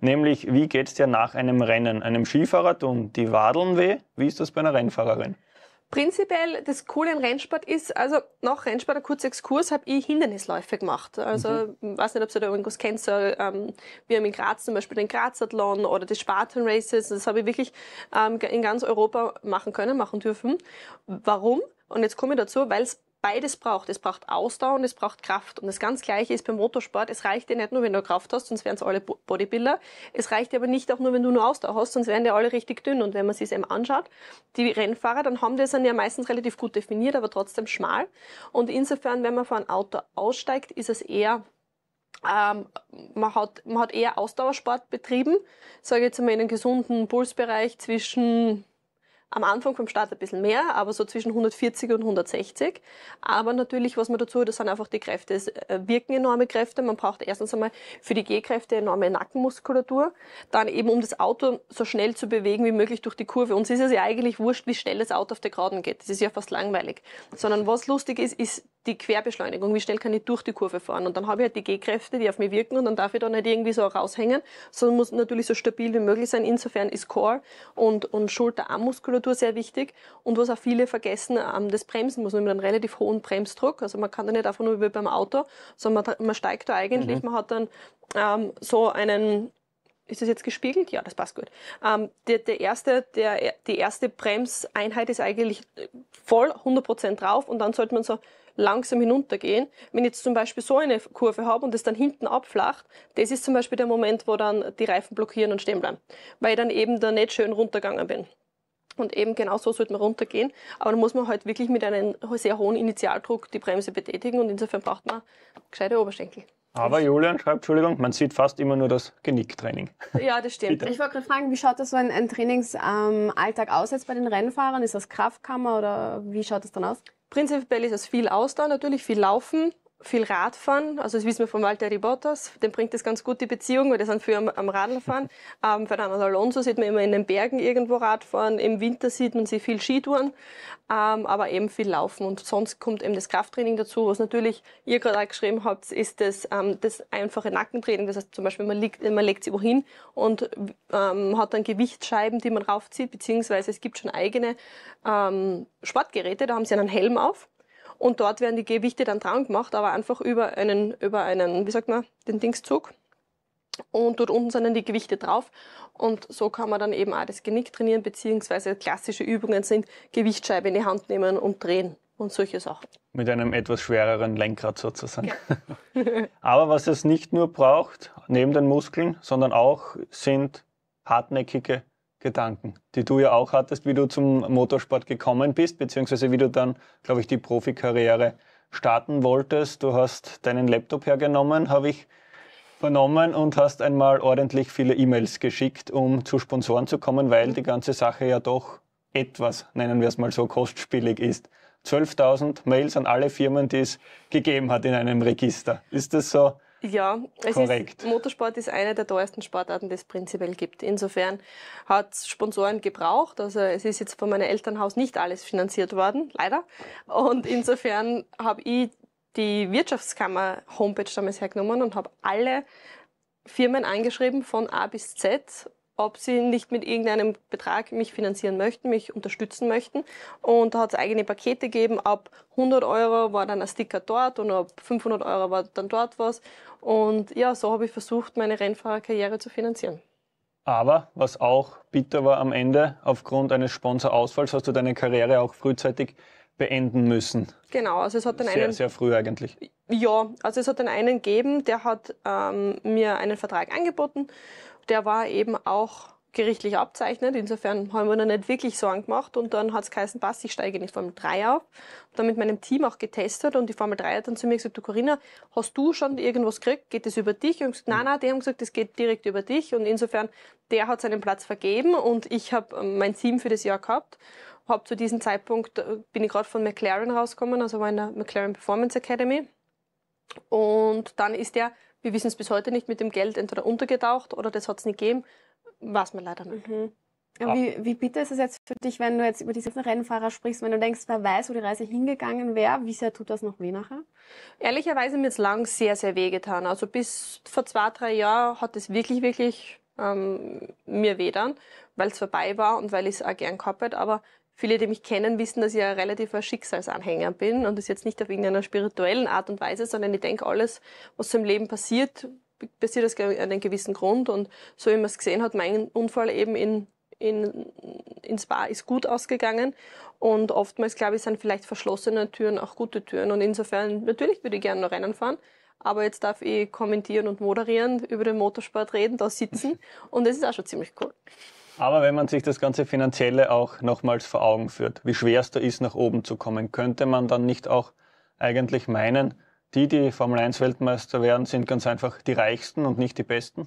nämlich wie geht es dir nach einem Rennen? Einem Skifahrer tun die Wadeln weh, wie ist das bei einer Rennfahrerin? Prinzipiell, das Coole im Rennsport ist, also nach Rennsport, ein kurzer Exkurs, habe ich Hindernisläufe gemacht. Also, mhm. weiß nicht, ob ihr da irgendwas kennt, so, ähm, wir haben in Graz zum Beispiel den Grazathlon oder die Spartan Races, das habe ich wirklich ähm, in ganz Europa machen können, machen dürfen. Warum? Und jetzt komme ich dazu, weil es beides braucht. Es braucht Ausdauer und es braucht Kraft. Und das ganz Gleiche ist beim Motorsport. Es reicht dir nicht nur, wenn du Kraft hast, sonst wären es alle Bodybuilder. Es reicht dir aber nicht auch nur, wenn du nur Ausdauer hast, sonst wären die alle richtig dünn. Und wenn man sich eben anschaut, die Rennfahrer, dann haben die es ja meistens relativ gut definiert, aber trotzdem schmal. Und insofern, wenn man von einem Auto aussteigt, ist es eher... Ähm, man, hat, man hat eher Ausdauersport betrieben. Sage ich jetzt einmal in einem gesunden Pulsbereich zwischen... Am Anfang vom Start ein bisschen mehr, aber so zwischen hundertvierzig und hundertsechzig. Aber natürlich, was man dazu, das sind einfach die Kräfte. Es wirken enorme Kräfte. Man braucht erstens einmal für die Gehkräfte enorme Nackenmuskulatur. Dann eben, um das Auto so schnell zu bewegen wie möglich durch die Kurve. Uns ist es ja eigentlich wurscht, wie schnell das Auto auf der Geraden geht. Das ist ja fast langweilig. Sondern was lustig ist, ist die Querbeschleunigung. Wie schnell kann ich durch die Kurve fahren? Und dann habe ich halt die Gehkräfte, die auf mich wirken. Und dann darf ich da nicht irgendwie so raushängen, sondern muss natürlich so stabil wie möglich sein. Insofern ist Core und, und Schulter-Armmuskulatur sehr wichtig. Und was auch viele vergessen, das Bremsen muss man mit einem relativ hohen Bremsdruck. Also man kann da nicht einfach nur wie beim Auto, sondern man, man steigt da eigentlich, mhm. man hat dann ähm, so einen, ist das jetzt gespiegelt? Ja, das passt gut. Ähm, der, der erste, der, die erste Bremseinheit ist eigentlich voll, hundert Prozent drauf und dann sollte man so langsam hinuntergehen. Wenn ich jetzt zum Beispiel so eine Kurve habe und das dann hinten abflacht, das ist zum Beispiel der Moment, wo dann die Reifen blockieren und stehen bleiben, weil ich dann eben da nicht schön runtergegangen bin. Und eben genau so sollte man runtergehen. Aber da muss man halt wirklich mit einem sehr hohen Initialdruck die Bremse betätigen und insofern braucht man gescheite Oberschenkel. Aber Julian schreibt, Entschuldigung, man sieht fast immer nur das Genicktraining. Ja, das stimmt. Bitte. Ich wollte gerade fragen, wie schaut das so ein, ein Trainingsalltag ähm, aus jetzt bei den Rennfahrern? Ist das Kraftkammer oder wie schaut das dann aus? Prinzipiell ist das viel Ausdauer, natürlich viel Laufen, viel Radfahren, also das wissen wir von Walter Bottas, dem bringt das ganz gut die Beziehung, weil die sind viel am, am Radlfahren. Ähm, Fernando Alonso sieht man immer in den Bergen irgendwo Radfahren, im Winter sieht man sie viel Skitouren, ähm, aber eben viel Laufen und sonst kommt eben das Krafttraining dazu, was natürlich ihr gerade auch geschrieben habt, ist das, ähm, das einfache Nackentraining, das heißt zum Beispiel man, liegt, man legt sie irgendwo hin und ähm, hat dann Gewichtsscheiben, die man raufzieht, beziehungsweise es gibt schon eigene ähm, Sportgeräte, da haben sie einen Helm auf. Und dort werden die Gewichte dann dran gemacht, aber einfach über einen, über einen, wie sagt man, den Dingszug. Und dort unten sind dann die Gewichte drauf. Und so kann man dann eben auch das Genick trainieren, beziehungsweise klassische Übungen sind Gewichtsscheibe in die Hand nehmen und drehen und solche Sachen. Mit einem etwas schwereren Lenkrad sozusagen. Ja. Aber was es nicht nur braucht, neben den Muskeln, sondern auch sind hartnäckige Gedanken, die du ja auch hattest, wie du zum Motorsport gekommen bist, beziehungsweise wie du dann, glaube ich, die Profikarriere starten wolltest. Du hast deinen Laptop hergenommen, habe ich vernommen, und hast einmal ordentlich viele E-Mails geschickt, um zu Sponsoren zu kommen, weil die ganze Sache ja doch etwas, nennen wir es mal so, kostspielig ist. zwölftausend Mails an alle Firmen, die es gegeben hat in einem Register. Ist das so? Ja, es ist, Motorsport ist eine der teuersten Sportarten, die es prinzipiell gibt. Insofern hat es Sponsoren gebraucht. Also es ist jetzt von meinem Elternhaus nicht alles finanziert worden, leider. Und insofern habe ich die Wirtschaftskammer-Homepage damals hergenommen und habe alle Firmen angeschrieben von A bis Z, ob sie nicht mit irgendeinem Betrag mich finanzieren möchten, mich unterstützen möchten. Und da hat es eigene Pakete gegeben. Ab hundert Euro war dann ein Sticker dort und ab fünfhundert Euro war dann dort was. Und ja, so habe ich versucht, meine Rennfahrerkarriere zu finanzieren. Aber was auch bitter war am Ende, aufgrund eines Sponsorausfalls hast du deine Karriere auch frühzeitig beenden müssen. Genau, also es hat dann einen... Sehr, sehr früh eigentlich. Ja, also es hat dann einen gegeben, der hat ähm, mir einen Vertrag angeboten. Der war eben auch gerichtlich abzeichnet, insofern haben wir da nicht wirklich Sorgen gemacht und dann hat es geheißen, pass, ich steige in die Formel drei auf. Hab dann mit meinem Team auch getestet und die Formel drei hat dann zu mir gesagt, du Corinna, hast du schon irgendwas gekriegt, geht das über dich? Und ich habe gesagt, nein, nein, die haben gesagt, das geht direkt über dich und insofern, der hat seinen Platz vergeben und ich habe mein Team für das Jahr gehabt. Hab zu diesem Zeitpunkt, bin ich gerade von McLaren rausgekommen, also war in der McLaren Performance Academy und dann ist der, wir wissen es bis heute nicht, mit dem Geld entweder untergetaucht oder das hat es nicht gegeben, weiß man leider nicht. Mhm. Aber wie, wie bitter ist es jetzt für dich, wenn du jetzt über diese Rennfahrer sprichst, wenn du denkst, wer weiß, wo die Reise hingegangen wäre, wie sehr tut das noch weh nachher? Ehrlicherweise mir jetzt lang sehr, sehr weh getan. Also bis vor zwei, drei Jahren hat es wirklich, wirklich ähm, mir weh dann, weil es vorbei war und weil ich es auch gern gehabt hätte, aber viele, die mich kennen, wissen, dass ich ja relativ ein Schicksalsanhänger bin und das jetzt nicht auf irgendeiner spirituellen Art und Weise, sondern ich denke, alles, was so im Leben passiert, passiert aus einem gewissen Grund und so wie man es gesehen hat, mein Unfall eben in, in, in Spa ist gut ausgegangen und oftmals, glaube ich, sind vielleicht verschlossene Türen auch gute Türen und insofern, natürlich würde ich gerne noch Rennen fahren, aber jetzt darf ich kommentieren und moderieren, über den Motorsport reden, da sitzen und das ist auch schon ziemlich cool. Aber wenn man sich das ganze Finanzielle auch nochmals vor Augen führt, wie schwer es da ist, nach oben zu kommen, könnte man dann nicht auch eigentlich meinen, die, die Formel eins Weltmeister werden, sind ganz einfach die Reichsten und nicht die Besten?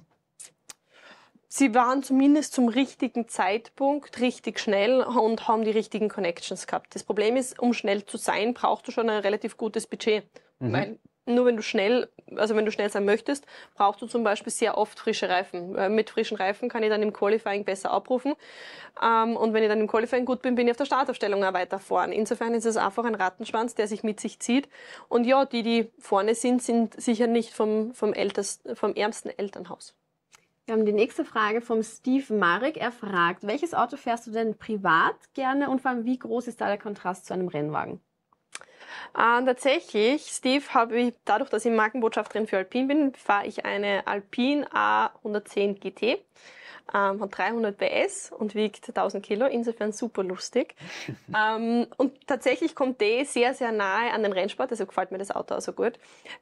Sie waren zumindest zum richtigen Zeitpunkt richtig schnell und haben die richtigen Connections gehabt. Das Problem ist, um schnell zu sein, brauchst du schon ein relativ gutes Budget. Mhm. Weil nur wenn du schnell, also wenn du schnell sein möchtest, brauchst du zum Beispiel sehr oft frische Reifen. Mit frischen Reifen kann ich dann im Qualifying besser abrufen. Und wenn ich dann im Qualifying gut bin, bin ich auf der Startaufstellung auch weiter vorn. Insofern ist es einfach ein Rattenschwanz, der sich mit sich zieht. Und ja, die, die vorne sind, sind sicher nicht vom, vom, ältesten, vom ärmsten Elternhaus. Wir haben die nächste Frage vom Steve Marek. Er fragt, welches Auto fährst du denn privat gerne und vor allem wie groß ist da der Kontrast zu einem Rennwagen? Uh, tatsächlich, Steve, habe ich dadurch, dass ich Markenbotschafterin für Alpine bin, fahre ich eine Alpine A hundertzehn G T, ähm, hat dreihundert P S und wiegt tausend Kilo, insofern super lustig. ähm, und tatsächlich kommt die sehr, sehr nahe an den Rennsport, also gefällt mir das Auto auch so gut.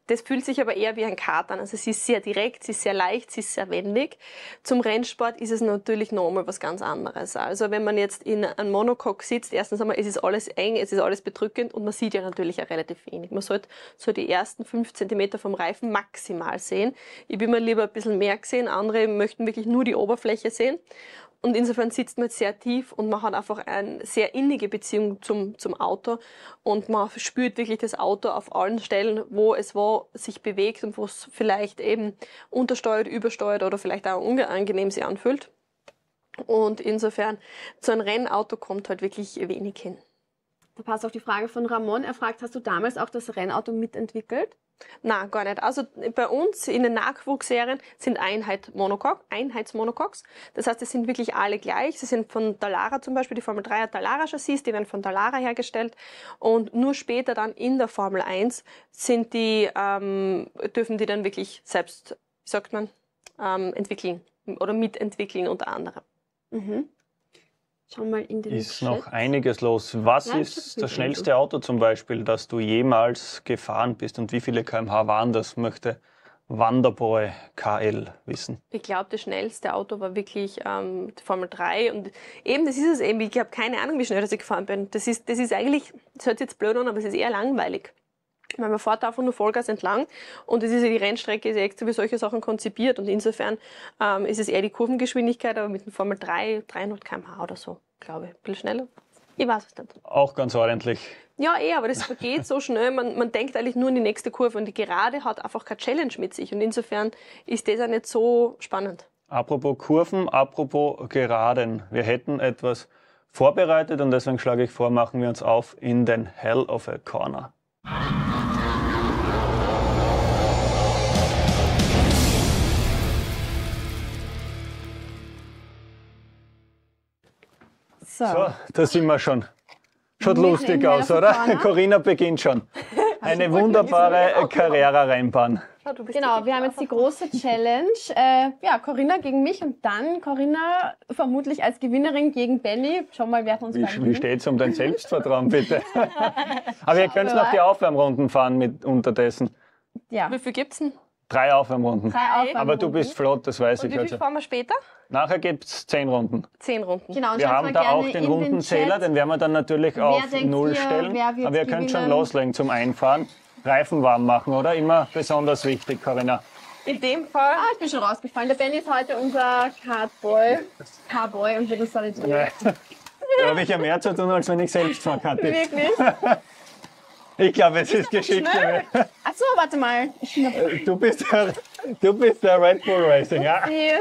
Das fühlt sich aber eher wie ein Kart an, also sie ist sehr direkt, sie ist sehr leicht, sie ist sehr wendig. Zum Rennsport ist es natürlich nochmal was ganz anderes. Also wenn man jetzt in einem Monocoque sitzt, erstens einmal, es ist alles eng, es ist alles bedrückend und man sieht ja natürlich ja relativ wenig. Man sollte so die ersten fünf Zentimeter vom Reifen maximal sehen. Ich will mir lieber ein bisschen mehr sehen, andere möchten wirklich nur die Oberfläche sehen. Und insofern sitzt man jetzt sehr tief und man hat einfach eine sehr innige Beziehung zum, zum Auto. Und man spürt wirklich das Auto auf allen Stellen, wo es war, sich bewegt und wo es vielleicht eben untersteuert, übersteuert oder vielleicht auch unangenehm sich anfühlt. Und insofern, so ein Rennauto kommt halt wirklich wenig hin. Da passt auch die Frage von Ramon. Er fragt, hast du damals auch das Rennauto mitentwickelt? Nein, gar nicht. Also bei uns in den Nachwuchsserien sind Einheit Monocoque, Einheitsmonocoques. Das heißt, es sind wirklich alle gleich. Sie sind von Dallara zum Beispiel, die Formel drei hat Dallara-Chassis, die werden von Dallara hergestellt. Und nur später dann in der Formel eins sind die, ähm, dürfen die dann wirklich selbst, wie sagt man, ähm, entwickeln oder mitentwickeln unter anderem. Mhm. Schauen wir mal in den Ist Chat. Noch einiges los. Was Nein, ist das schnellste Auto. Auto zum Beispiel, das du jemals gefahren bist und wie viele kmh waren das, möchte Wanderboy K L wissen. Ich glaube, das schnellste Auto war wirklich ähm, die Formel drei und eben, das ist es eben, ich habe keine Ahnung, wie schnell ich gefahren bin. Das ist, das ist eigentlich, das hört jetzt blöd an, aber es ist eher langweilig. Weil man fährt einfach nur Vollgas entlang und es ist ja die Rennstrecke ist ja extra für solche Sachen konzipiert und insofern ähm, ist es eher die Kurvengeschwindigkeit, aber mit dem Formel drei, dreihundert Kilometer pro Stunde oder so, glaube ich. Ein bisschen schneller. Ich weiß es nicht. Auch ganz ordentlich. Ja, eh, aber das vergeht so schnell. Man, man denkt eigentlich nur in die nächste Kurve und die Gerade hat einfach keine Challenge mit sich und insofern ist das auch nicht so spannend. Apropos Kurven, apropos Geraden. Wir hätten etwas vorbereitet und deswegen schlage ich vor, machen wir uns auf in den Hell of a Corner. So, so, da sind wir schon. Schaut lustig aus, oder? Corinna beginnt schon. Eine wunderbare Carrera-Rennbahn. Genau, wir haben jetzt die große Challenge. Äh, ja, Corinna gegen mich und dann Corinna vermutlich als Gewinnerin gegen Benny. Schau mal, wer von uns beiden. Wie steht es um dein Selbstvertrauen, bitte? Aber ihr könnt noch die Aufwärmrunden fahren mit unterdessen. Ja. Wie viel gibt es denn? Drei Aufwärmrunden. Drei Aufwärmrunden. Aber du bist flott, das weiß und ich. Und wie viel fahren wir später? Nachher gibt es zehn Runden. Zehn Runden. Genau, und wir haben da auch den Rundenzähler, den werden wir dann natürlich auf null stellen. Aber ihr könnt schon loslegen zum Einfahren. Reifen warm machen, oder? Immer besonders wichtig, Corinna. In dem Fall... Ah, ich bin schon rausgefallen. Der Benny ist heute unser Cardboy. Cowboy und wir das alle tun. Ja. Da habe ich ja mehr zu tun, als wenn ich selbst fahren kann. Wirklich? Ich glaube, es ist Geschichte. Ach so, warte mal. Du bist der, du bist der Red Bull Racing, ja? Okay.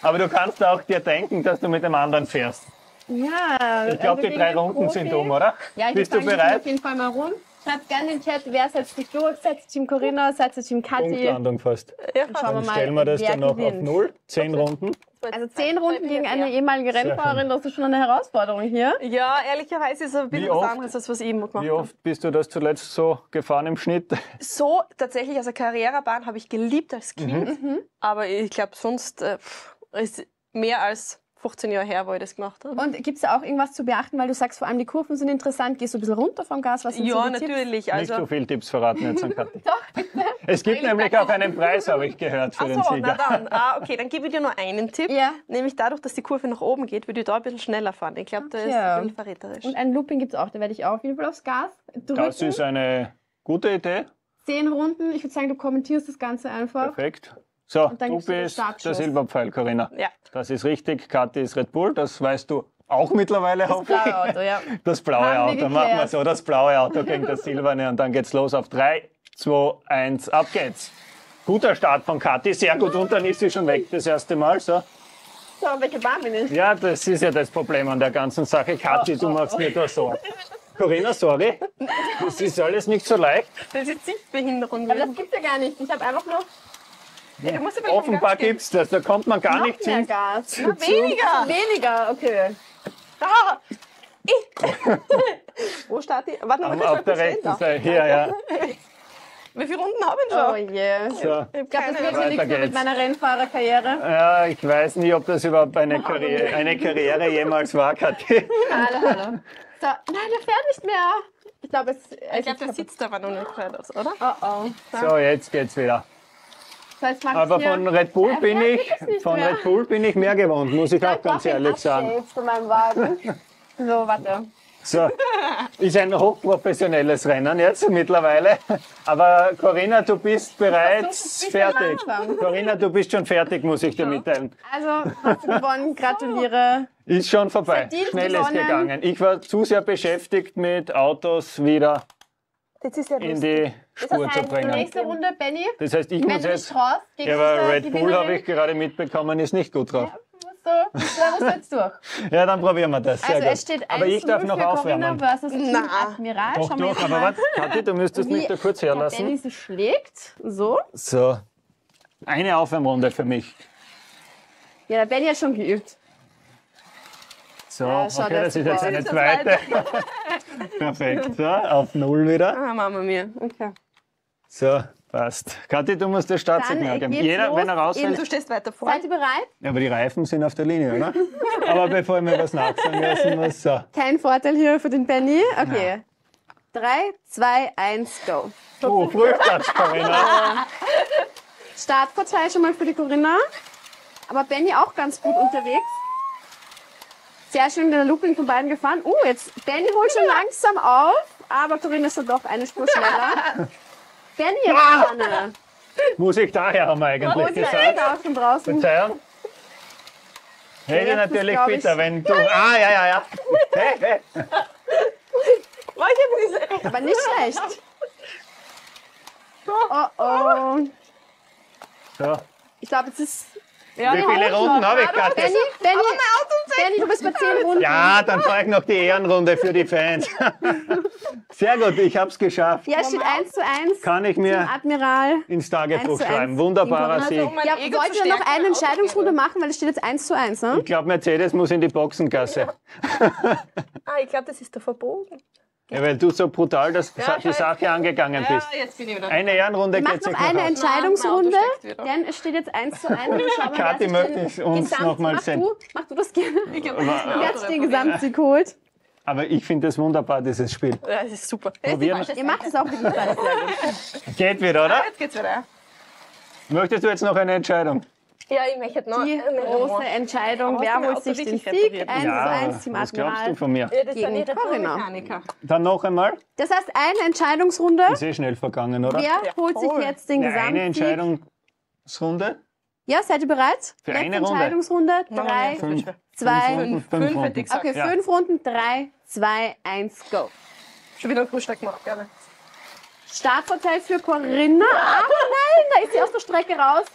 Aber du kannst auch dir denken, dass du mit dem anderen fährst. Ja. Ich glaube, also die drei Runden Profi sind um, oder? Ja, ich bist du bereit? Auf jeden Fall mal rum. Schreibt gerne in den Chat, wer setzt sich durch? Setzt Team Corinna, setzt Team Kathi? Punktlandung fast. Ja. Dann schauen wir mal, stellen wir das dann noch gewinnt. Auf null. Zehn Runden. Also zehn Runden gegen eine ehemalige Rennfahrerin, das ist schon eine Herausforderung hier. Ja, ehrlicherweise ist es ein bisschen was anderes, als was ich immer gemacht habe. Wie oft bist du das zuletzt so gefahren im Schnitt? So, tatsächlich, also Carrera-Bahn habe ich geliebt als Kind. Mhm. Aber ich glaube, sonst äh, ist mehr als... fünfzehn Jahre her, wo ich das gemacht habe. Und gibt es auch irgendwas zu beachten, weil du sagst, vor allem die Kurven sind interessant, gehst du ein bisschen runter vom Gas? Was sind ja, so natürlich. Also nicht so viele Tipps verraten jetzt an Kathi. Doch, bitte. Es gibt eigentlich nämlich auch einen Preis, habe ich gehört, für Ach den so, Sieger. Na dann. Ah, okay, dann gebe ich dir nur einen Tipp. Ja. Nämlich dadurch, dass die Kurve nach oben geht, würde ich da ein bisschen schneller fahren. Ich glaube, okay. Das ist ein bisschen verräterisch. Und ein Looping gibt es auch, da werde ich auch auf jeden Fall aufs Gas drücken. Das ist eine gute Idee. Zehn Runden, ich würde sagen, du kommentierst das Ganze einfach. Perfekt. So, du bist der Silberpfeil, Corinna. Ja. Das ist richtig. Kathi ist Red Bull, das weißt du auch mittlerweile. Das blaue Auto, ja. Das blaue Auto, machen wir so. Das blaue Auto gegen das silberne und dann geht's los auf drei, zwei, eins, ab geht's. Guter Start von Kathi, sehr gut. Und dann ist sie schon weg das erste Mal. So, so welche Bahn bin ich? Ja, das ist ja das Problem an der ganzen Sache. Kathi, oh, du oh, machst oh. mir da Sorgen. Corinna, sorry, das ist alles nicht so leicht. Das ist Sichtbehinderung. Aber das gibt's ja gar nicht. Ich habe einfach nur... Ja, offenbar gibt es das, da kommt man gar noch nicht mehr hin. Gas. Noch weniger. Weniger, okay. Ah, ich. Wo starte ich? Warte mal, auf der rechten Seite. Hier, ja. Wie viele Runden haben wir schon? Oh je. Yeah. So. Ich glaube, das wird hier nichts mehr mit meiner Rennfahrerkarriere. Ja, ich weiß nicht, ob das überhaupt eine Karriere, eine Karriere jemals war, Kathi. Hallo, hallo. So. Nein, der fährt nicht mehr. Ich glaube, es, es ich glaub, der sitzt aber noch nicht fertig, oder? Oh, oh. So, jetzt geht's wieder. Aber von Red Bull bin ich, von Red Bull bin ich mehr gewohnt, muss ich auch ganz ehrlich sagen. Von meinem Wagen. So, warte. So, ist ein hochprofessionelles Rennen jetzt mittlerweile. Aber Corinna, du bist bereits fertig. Corinna, du bist schon fertig, muss ich dir mitteilen. Also, hast du gewonnen, gratuliere. Ist schon vorbei. Schnell ist gegangen. Ich war zu sehr beschäftigt mit Autos wieder das ist ja in die Spur das heißt, zu bringen. Die nächste Runde, Benni. Das heißt, ich wenn muss jetzt. Drauf, ja, aber Red Bull habe ich gerade mitbekommen, ist nicht gut drauf. Ja, musst du, da musst du jetzt durch. Ja, dann probieren wir das. Sehr also gut. Es steht aber ich darf noch aufwärmen. Admiral. Doch, doch, aber warte, Kathi, du müsstest mich da kurz herlassen. Benni so schlägt. So. So. Eine Aufwärmrunde für mich. Ja, der Benni hat schon geübt. So, ja, okay, das ist jetzt eine zweite. Perfekt, so, auf Null wieder. Ah, Mama mir, okay. So, passt. Kathi, du musst das Startsignal geben. Jeder, los, wenn er rausfällt. Du stehst weiter vor. Seid ihr bereit? Ja, aber die Reifen sind auf der Linie, oder? Aber bevor ich mir was nachsagen lassen muss, so. Kein Vorteil hier für den Benni. Okay. Ja. Drei, zwei, eins, go. Oh, Frühplatz, Corinna. Startvorteil schon mal für die Corinna. Aber Benni auch ganz gut unterwegs. Sehr schön in der Looping von beiden gefahren. Oh, uh, jetzt Benni holt schon langsam auf, aber Corinna ist dann doch eine Spur schneller. Benni jetzt ah! vorne. Muss ich daher haben eigentlich und gesagt. Da auch draußen. Verzeihung. Hey, ja, natürlich das, bitter, ich. wenn du... Ah, ja, ja, ja. Hey, hey. Aber nicht schlecht. Oh, oh. So. Ich glaube, jetzt ist... Ja, wie viele Runden habe ich gerade? Benni, Benni, Benni, du bist bei zehn Runden. Ja, dann fahre ich noch die Ehrenrunde für die Fans. Sehr gut, ich habe es geschafft. Ja, steht eins zu eins. Kann ich mir Admiral ins Tagebuch schreiben. Wunderbarer Sieg. Also, um ja, wollt ihr noch eine Entscheidungsrunde machen, weil es steht jetzt eins zu eins. Ne? Ich glaube, Mercedes muss in die Boxengasse. Ja. Ah, ich glaube, das ist der verbogen. Ja, weil du so brutal das, ja, die Sache angegangen bist. Ja, jetzt bin ich wieder eine Ehrenrunde geht sich noch eine raus. Entscheidungsrunde, denn es steht jetzt eins zu eins. Kathi möchte uns nochmal sehen. Du, mach du das gerne. Ich glaub, das ist wer hat den Gesamtsieg holt. Aber ich finde das wunderbar, dieses Spiel. Ja, das ist super. Probieren. Das ist ihr macht es auch wirklich alles. Geht wieder, oder? Ja, jetzt geht's wieder. Möchtest du jetzt noch eine Entscheidung? Ja, ich möchte noch die eine große Entscheidung, wer holt sich den Sieg? eins zu eins, Team Admiral. Was glaubst du von mir? Ja, das gegen Corinna. Dann noch einmal. Das heißt, eine Entscheidungsrunde. Ist eh schnell vergangen, oder? Wer ja, holt sich jetzt den Gesamtsieg? Eine Entscheidungsrunde. Ja, seid ihr bereit? Für letzte eine Runde. Entscheidungsrunde. Drei, fünf, zwei, fünf, fünf, fünf Runden. Runden. Okay, ja. fünf Runden. Drei, zwei, eins, go. Schon wieder ein Frühstück gemacht, gerne. Startvorteil für Corinna. Ah, nein, da ist sie aus der Strecke raus.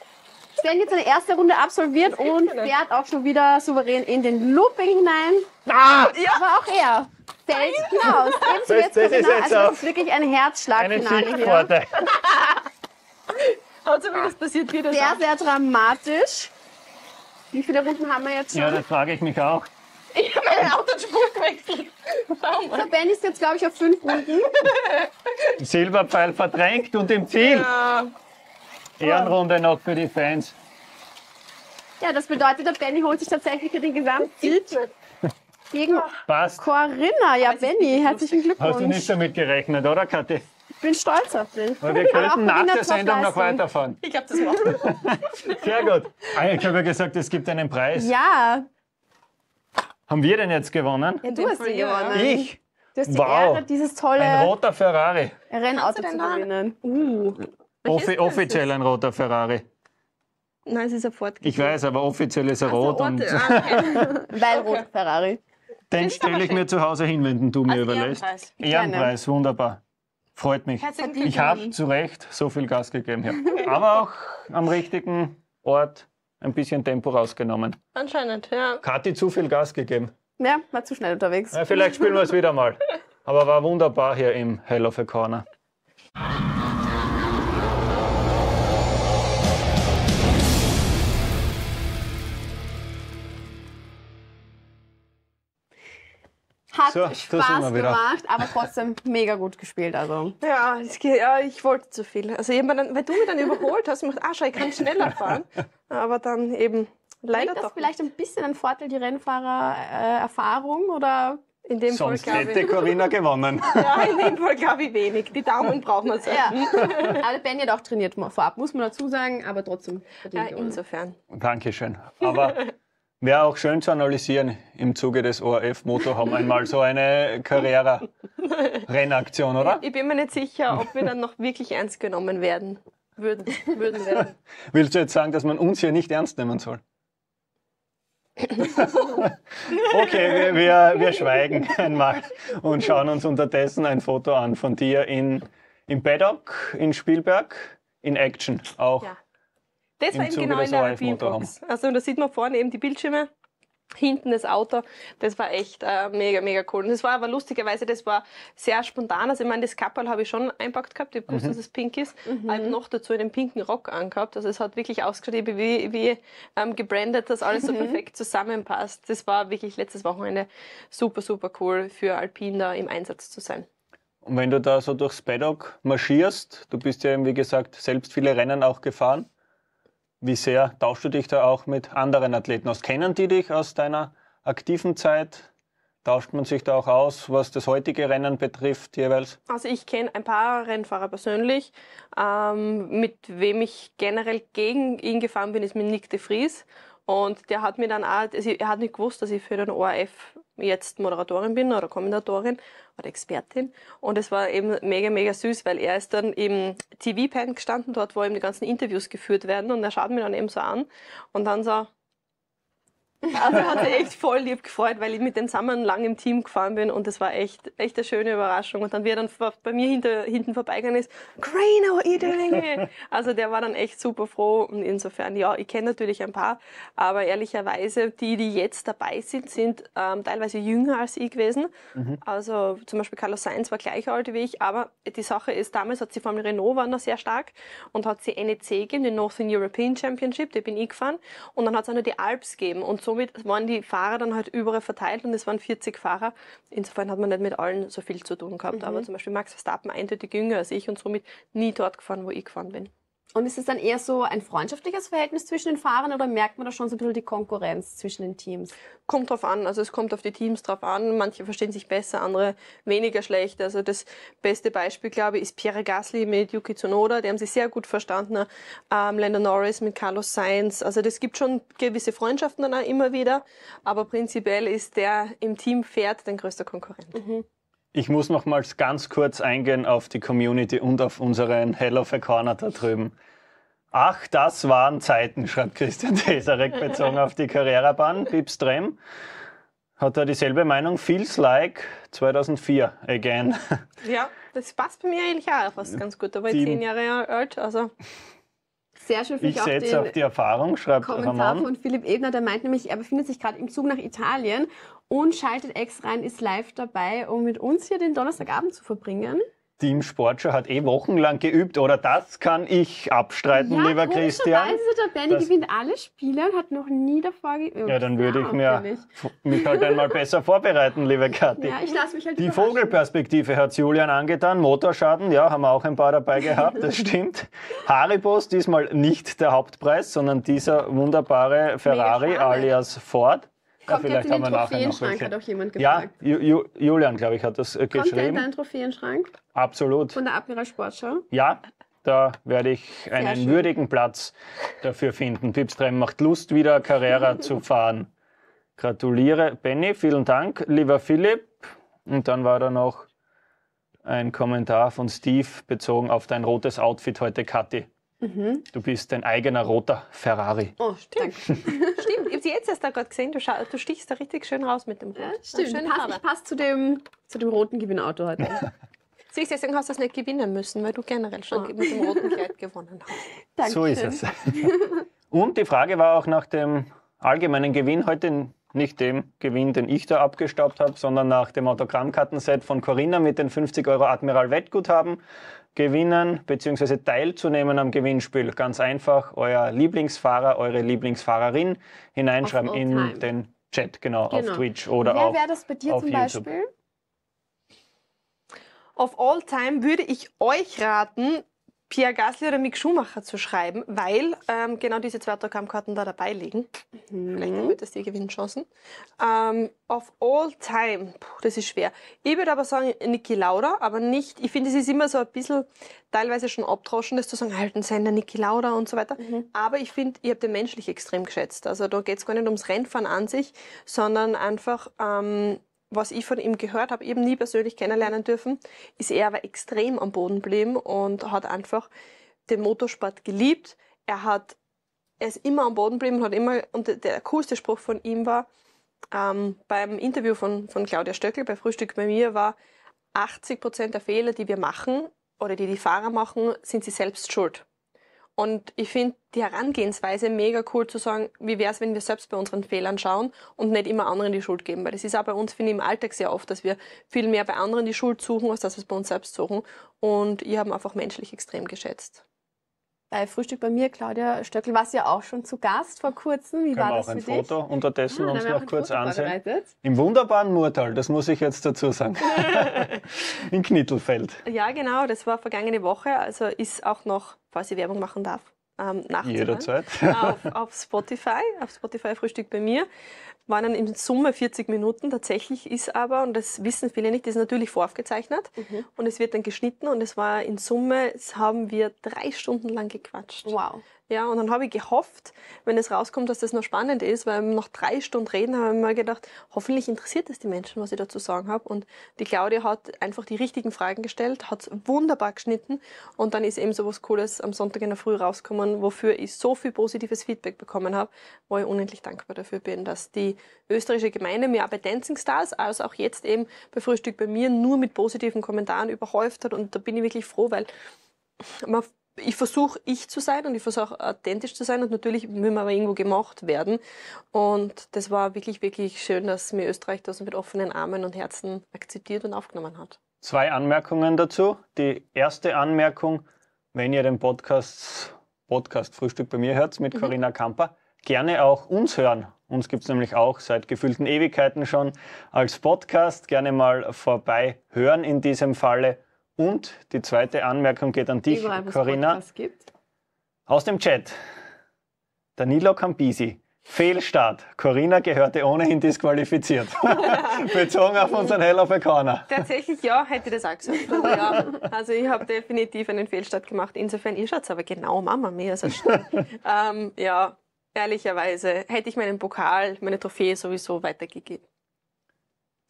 Sven jetzt eine erste Runde absolviert und fährt auch schon wieder souverän in den Looping hinein. Ah, ja. Aber auch er fällt hinaus. Das, jetzt das, ist, jetzt also das ist wirklich ein Herzschlagfinale hier. Aber zumindest passiert wieder sehr, sehr dramatisch. Wie viele Runden haben wir jetzt schon? Ja, das frage ich mich auch. Ich habe meinen Autospur gewechselt. So, Benni ist jetzt, glaube ich, auf fünf Runden. Silberpfeil verdrängt und im Ziel. Ja. Ehrenrunde noch für die Fans. Ja, das bedeutet, der Benni holt sich tatsächlich den Gesamtsieg gegen passt. Corinna. Ja, Benni, herzlichen Glückwunsch. Hast du nicht damit gerechnet, oder, Kathi? Ich bin stolz auf dich. Aber wir könnten nach der Sendung noch weiterfahren. Ich glaube, das machen wir. Sehr gut. Ich habe ja gesagt, es gibt einen Preis. Ja. Haben wir denn jetzt gewonnen? Ja, du hast den gewonnen. Ich? Du hast die wow. Ehre, dieses tolle ein roter Ferrari. Rennauto zu gewinnen. Uh. Offi offiziell ein roter Ferrari. Nein, es ist ein Ford. Ich weiß, aber offiziell ist er also rot. Und weil rot Ferrari. Den stelle ich mir zu Hause hin, wenn du mir also überlässt. Ehrenpreis. Ehrenpreis, wunderbar. Freut mich. Ich habe zu Recht so viel Gas gegeben hier. Aber auch am richtigen Ort ein bisschen Tempo rausgenommen. Anscheinend, ja. Kathi zu viel Gas gegeben. Ja, war zu schnell unterwegs. Ja, vielleicht spielen wir es wieder mal. Aber war wunderbar hier im Hell of a Corner. Hat so, Spaß gemacht, aber trotzdem mega gut gespielt. Also. Ja, ich, ja, ich wollte zu viel. Also eben dann, weil du mich dann überholt hast, ich dachte, ah, schau, ich kann schneller fahren. Aber dann eben leider doch. Ist das vielleicht ein bisschen ein Vorteil, die Rennfahrererfahrung? Oder in dem Sonst Fall, hätte Corinna gewonnen. Ja, in dem Fall glaube ich wenig. Die Daumen braucht man so. Ja. Aber der Benni hat auch trainiert vorab, muss man dazu sagen, aber trotzdem. Ja, insofern. Dankeschön. Aber... Wäre auch schön zu analysieren im Zuge des O R F-Motor haben einmal so eine Carrera-Rennaktion, oder? Ich bin mir nicht sicher, ob wir dann noch wirklich ernst genommen werden würden. würden werden. Willst du jetzt sagen, dass man uns hier nicht ernst nehmen soll? Okay, wir, wir, wir schweigen einmal und schauen uns unterdessen ein Foto an von dir in, im Paddock, in Spielberg, in Action auch. Ja. Das war eben Zuge genau in der Alpine-Box. Also da sieht man vorne eben die Bildschirme, hinten das Auto. Das war echt äh, mega, mega cool. Und das war aber lustigerweise, das war sehr spontan. Also ich meine, das Kapperl habe ich schon einpackt gehabt. Ich wusste, mhm. dass es pink ist. Mhm. Habe noch dazu einen pinken Rock angehabt. Also es hat wirklich ausgeschaut, wie, wie ähm, gebrandet, dass alles so mhm. perfekt zusammenpasst. Das war wirklich letztes Wochenende super, super cool für Alpine da im Einsatz zu sein. Und wenn du da so durchs Paddock marschierst, du bist ja eben, wie gesagt, selbst viele Rennen auch gefahren. Wie sehr tauschst du dich da auch mit anderen Athleten aus? Kennen die dich aus deiner aktiven Zeit? Tauscht man sich da auch aus, was das heutige Rennen betrifft jeweils? Also ich kenne ein paar Rennfahrer persönlich. Ähm, mit wem ich generell gegen ihn gefahren bin, ist mit Nick de Vries. Und der hat mir dann auch, also er hat nicht gewusst, dass ich für den O R F jetzt Moderatorin bin oder Kommentatorin oder Expertin. Und es war eben mega, mega süß, weil er ist dann im T V-Pan gestanden, dort, wo eben die ganzen Interviews geführt werden. Und er schaut mir dann eben so an und dann so... Also hat er echt voll lieb gefreut, weil ich mit den Sammern lang im Team gefahren bin und das war echt, echt eine schöne Überraschung. Und dann, wie er dann bei mir hinter, hinten vorbeigegangen ist, Corinna, what are you doing? Also der war dann echt super froh und insofern, ja, ich kenne natürlich ein paar, aber ehrlicherweise, die, die jetzt dabei sind, sind ähm, teilweise jünger als ich gewesen. Mhm. Also zum Beispiel Carlos Sainz war gleich alt wie ich, aber die Sache ist, damals hat sie Formel Renault war noch sehr stark und hat sie N E C gegeben, die Northern European Championship, die bin ich gefahren und dann hat es auch noch die Alps gegeben und so somit waren die Fahrer dann halt überall verteilt und es waren vierzig Fahrer. Insofern hat man nicht mit allen so viel zu tun gehabt. Mhm. Aber zum Beispiel Max Verstappen eindeutig jünger als ich und somit nie dort gefahren, wo ich gefahren bin. Und ist es dann eher so ein freundschaftliches Verhältnis zwischen den Fahrern oder merkt man da schon so ein bisschen die Konkurrenz zwischen den Teams? Kommt drauf an, also es kommt auf die Teams drauf an. Manche verstehen sich besser, andere weniger schlecht. Also das beste Beispiel, glaube ich, ist Pierre Gasly mit Yuki Tsunoda. Die haben sich sehr gut verstanden. Ähm, Lando Norris mit Carlos Sainz. Also das gibt schon gewisse Freundschaften dann auch immer wieder. Aber prinzipiell ist der im Team fährt dein größter Konkurrent. Mhm. Ich muss nochmals ganz kurz eingehen auf die Community und auf unseren Hell of a Corner da drüben. Ach, das waren Zeiten, schreibt Christian Tesarek, bezogen auf die Carrera-Bahn. Pips Drem hat da dieselbe Meinung. Feels like zweitausendvier again. Ja, das passt bei mir eigentlich auch fast ganz gut. Da war ich zehn Jahre alt, also... Sehr schön, ich setze auf die Erfahrung, schreibt Kommentar von Philipp Ebner, der meint nämlich, er befindet sich gerade im Zug nach Italien und schaltet extra rein, ist live dabei, um mit uns hier den Donnerstagabend zu verbringen. Team Sportshow hat eh wochenlang geübt, oder? Das kann ich abstreiten, ja, lieber Christian. Ja, der Benny gewinnt alle Spiele und hat noch nie davor geübt. Ja, dann würde ja, ich mir mich halt einmal besser vorbereiten, liebe Kathi. Ja, ich lasse mich halt die Vogelperspektive hat Julian angetan. Motorschaden, ja, haben wir auch ein paar dabei gehabt, das stimmt. Haribos, diesmal nicht der Hauptpreis, sondern dieser wunderbare Ferrari alias Ford. Ja, kommt vielleicht jetzt in den Trophäenschrank, hat auch jemand gefragt. Ja, Ju Ju Julian, glaube ich, hat das äh, geschrieben. Kommt der in deinen Trophäenschrank? Absolut. Von der Admiral Sport Show? Ja, da werde ich einen würdigen Platz dafür finden. Pipstrem macht Lust, wieder Carrera zu fahren. Gratuliere, Benny, vielen Dank, lieber Philipp. Und dann war da noch ein Kommentar von Steve, bezogen auf dein rotes Outfit heute, Kathi. Mhm. Du bist dein eigener roter Ferrari. Oh, stimmt. Stimmt. Ich habe sie jetzt erst da gerade gesehen. Du, du stichst da richtig schön raus mit dem Rot. Ja, stimmt. Schön passt, ich passe zu dem, zu dem roten Gewinnauto heute. Siehst du, deswegen hast du das nicht gewinnen müssen, weil du generell schon oh. mit dem roten Kleid gewonnen hast. Dankeschön. So ist es. Und die Frage war auch nach dem allgemeinen Gewinn heute, nicht dem Gewinn, den ich da abgestaubt habe, sondern nach dem Autogrammkartenset von Corinna mit den fünfzig Euro Admiral Wettguthaben. Gewinnen bzw. teilzunehmen am Gewinnspiel. Ganz einfach, euer Lieblingsfahrer, eure Lieblingsfahrerin hineinschreiben in time. Den Chat, genau, genau, auf Twitch oder auf YouTube. Wer wäre das bei dir zum YouTube. Beispiel? Of all time würde ich euch raten, Pierre Gasly oder Mick Schumacher zu schreiben, weil ähm, genau diese zwei Autogrammkarten da dabei liegen. Mhm. Vielleicht erhöht das die Gewinnchancen. Ähm, of all time, puh, das ist schwer. Ich würde aber sagen, Niki Lauda, aber nicht, ich finde, es ist immer so ein bisschen teilweise schon abdroschen, das zu sagen, halt ein Sender Niki Lauda und so weiter. Mhm. Aber ich finde, ihr habt den menschlich extrem geschätzt. Also da geht es gar nicht ums Rennfahren an sich, sondern einfach... Ähm, was ich von ihm gehört habe, eben nie persönlich kennenlernen dürfen, ist er aber extrem am Boden geblieben und hat einfach den Motorsport geliebt. Er hat er ist immer am Boden geblieben und hat immer, und der coolste Spruch von ihm war, ähm, beim Interview von, von Claudia Stöckl bei Frühstück bei mir war, achtzig Prozent der Fehler, die wir machen oder die die Fahrer machen, sind sie selbst schuld. Und ich finde die Herangehensweise mega cool zu sagen, wie wäre es, wenn wir selbst bei unseren Fehlern schauen und nicht immer anderen die Schuld geben. Weil das ist auch bei uns, finde ich, im Alltag sehr oft, dass wir viel mehr bei anderen die Schuld suchen, als dass wir es bei uns selbst suchen. Und ich habe ihn einfach menschlich extrem geschätzt. Bei Frühstück bei mir, Claudia Stöckl, warst ja auch schon zu Gast vor kurzem. Wie war das für dich? Können wir auch ein Foto unterdessen uns noch kurz ansehen. Im wunderbaren Murtal, das muss ich jetzt dazu sagen. In Knittelfeld. Ja, genau, das war vergangene Woche. Also ist auch noch, falls ich Werbung machen darf, ähm, nachzuhören. Jederzeit. auf, auf Spotify, auf Spotify Frühstück bei mir. Waren dann in Summe vierzig Minuten. Tatsächlich ist aber, und das wissen viele nicht, das ist natürlich voraufgezeichnet. Mhm. Und es wird dann geschnitten und es war in Summe, das haben wir drei Stunden lang gequatscht. Wow. Ja, und dann habe ich gehofft, wenn es rauskommt, dass das noch spannend ist, weil nach drei Stunden reden habe ich mir gedacht, hoffentlich interessiert es die Menschen, was ich dazu sagen habe. Und die Claudia hat einfach die richtigen Fragen gestellt, hat es wunderbar geschnitten und dann ist eben so was Cooles am Sonntag in der Früh rausgekommen, wofür ich so viel positives Feedback bekommen habe, wo ich unendlich dankbar dafür bin, dass die österreichische Gemeinde mir auch bei Dancing Stars, als auch jetzt eben bei Frühstück bei mir, nur mit positiven Kommentaren überhäuft hat. Und da bin ich wirklich froh, weil man ich versuche, ich zu sein und ich versuche, authentisch zu sein und natürlich müssen wir aber irgendwo gemacht werden. Und das war wirklich, wirklich schön, dass mir Österreich das mit offenen Armen und Herzen akzeptiert und aufgenommen hat. Zwei Anmerkungen dazu. Die erste Anmerkung, wenn ihr den Podcast, Podcast Frühstück bei mir hört mit mhm. Corinna Kamper, gerne auch uns hören. Uns gibt es nämlich auch seit gefühlten Ewigkeiten schon als Podcast. Gerne mal vorbei hören in diesem Falle. Und die zweite Anmerkung geht an dich, Überall, Corinna, gibt. Aus dem Chat. Danilo Campisi, Fehlstart. Corinna gehörte ohnehin disqualifiziert. Bezogen auf unseren Hell of a Corner. Tatsächlich, ja, hätte ich das auch gesagt. Also, ja, also ich habe definitiv einen Fehlstart gemacht. Insofern, ihr schaut es aber genau, Mama, mehr als ähm, ja, ehrlicherweise hätte ich meinen Pokal, meine Trophäe sowieso weitergegeben.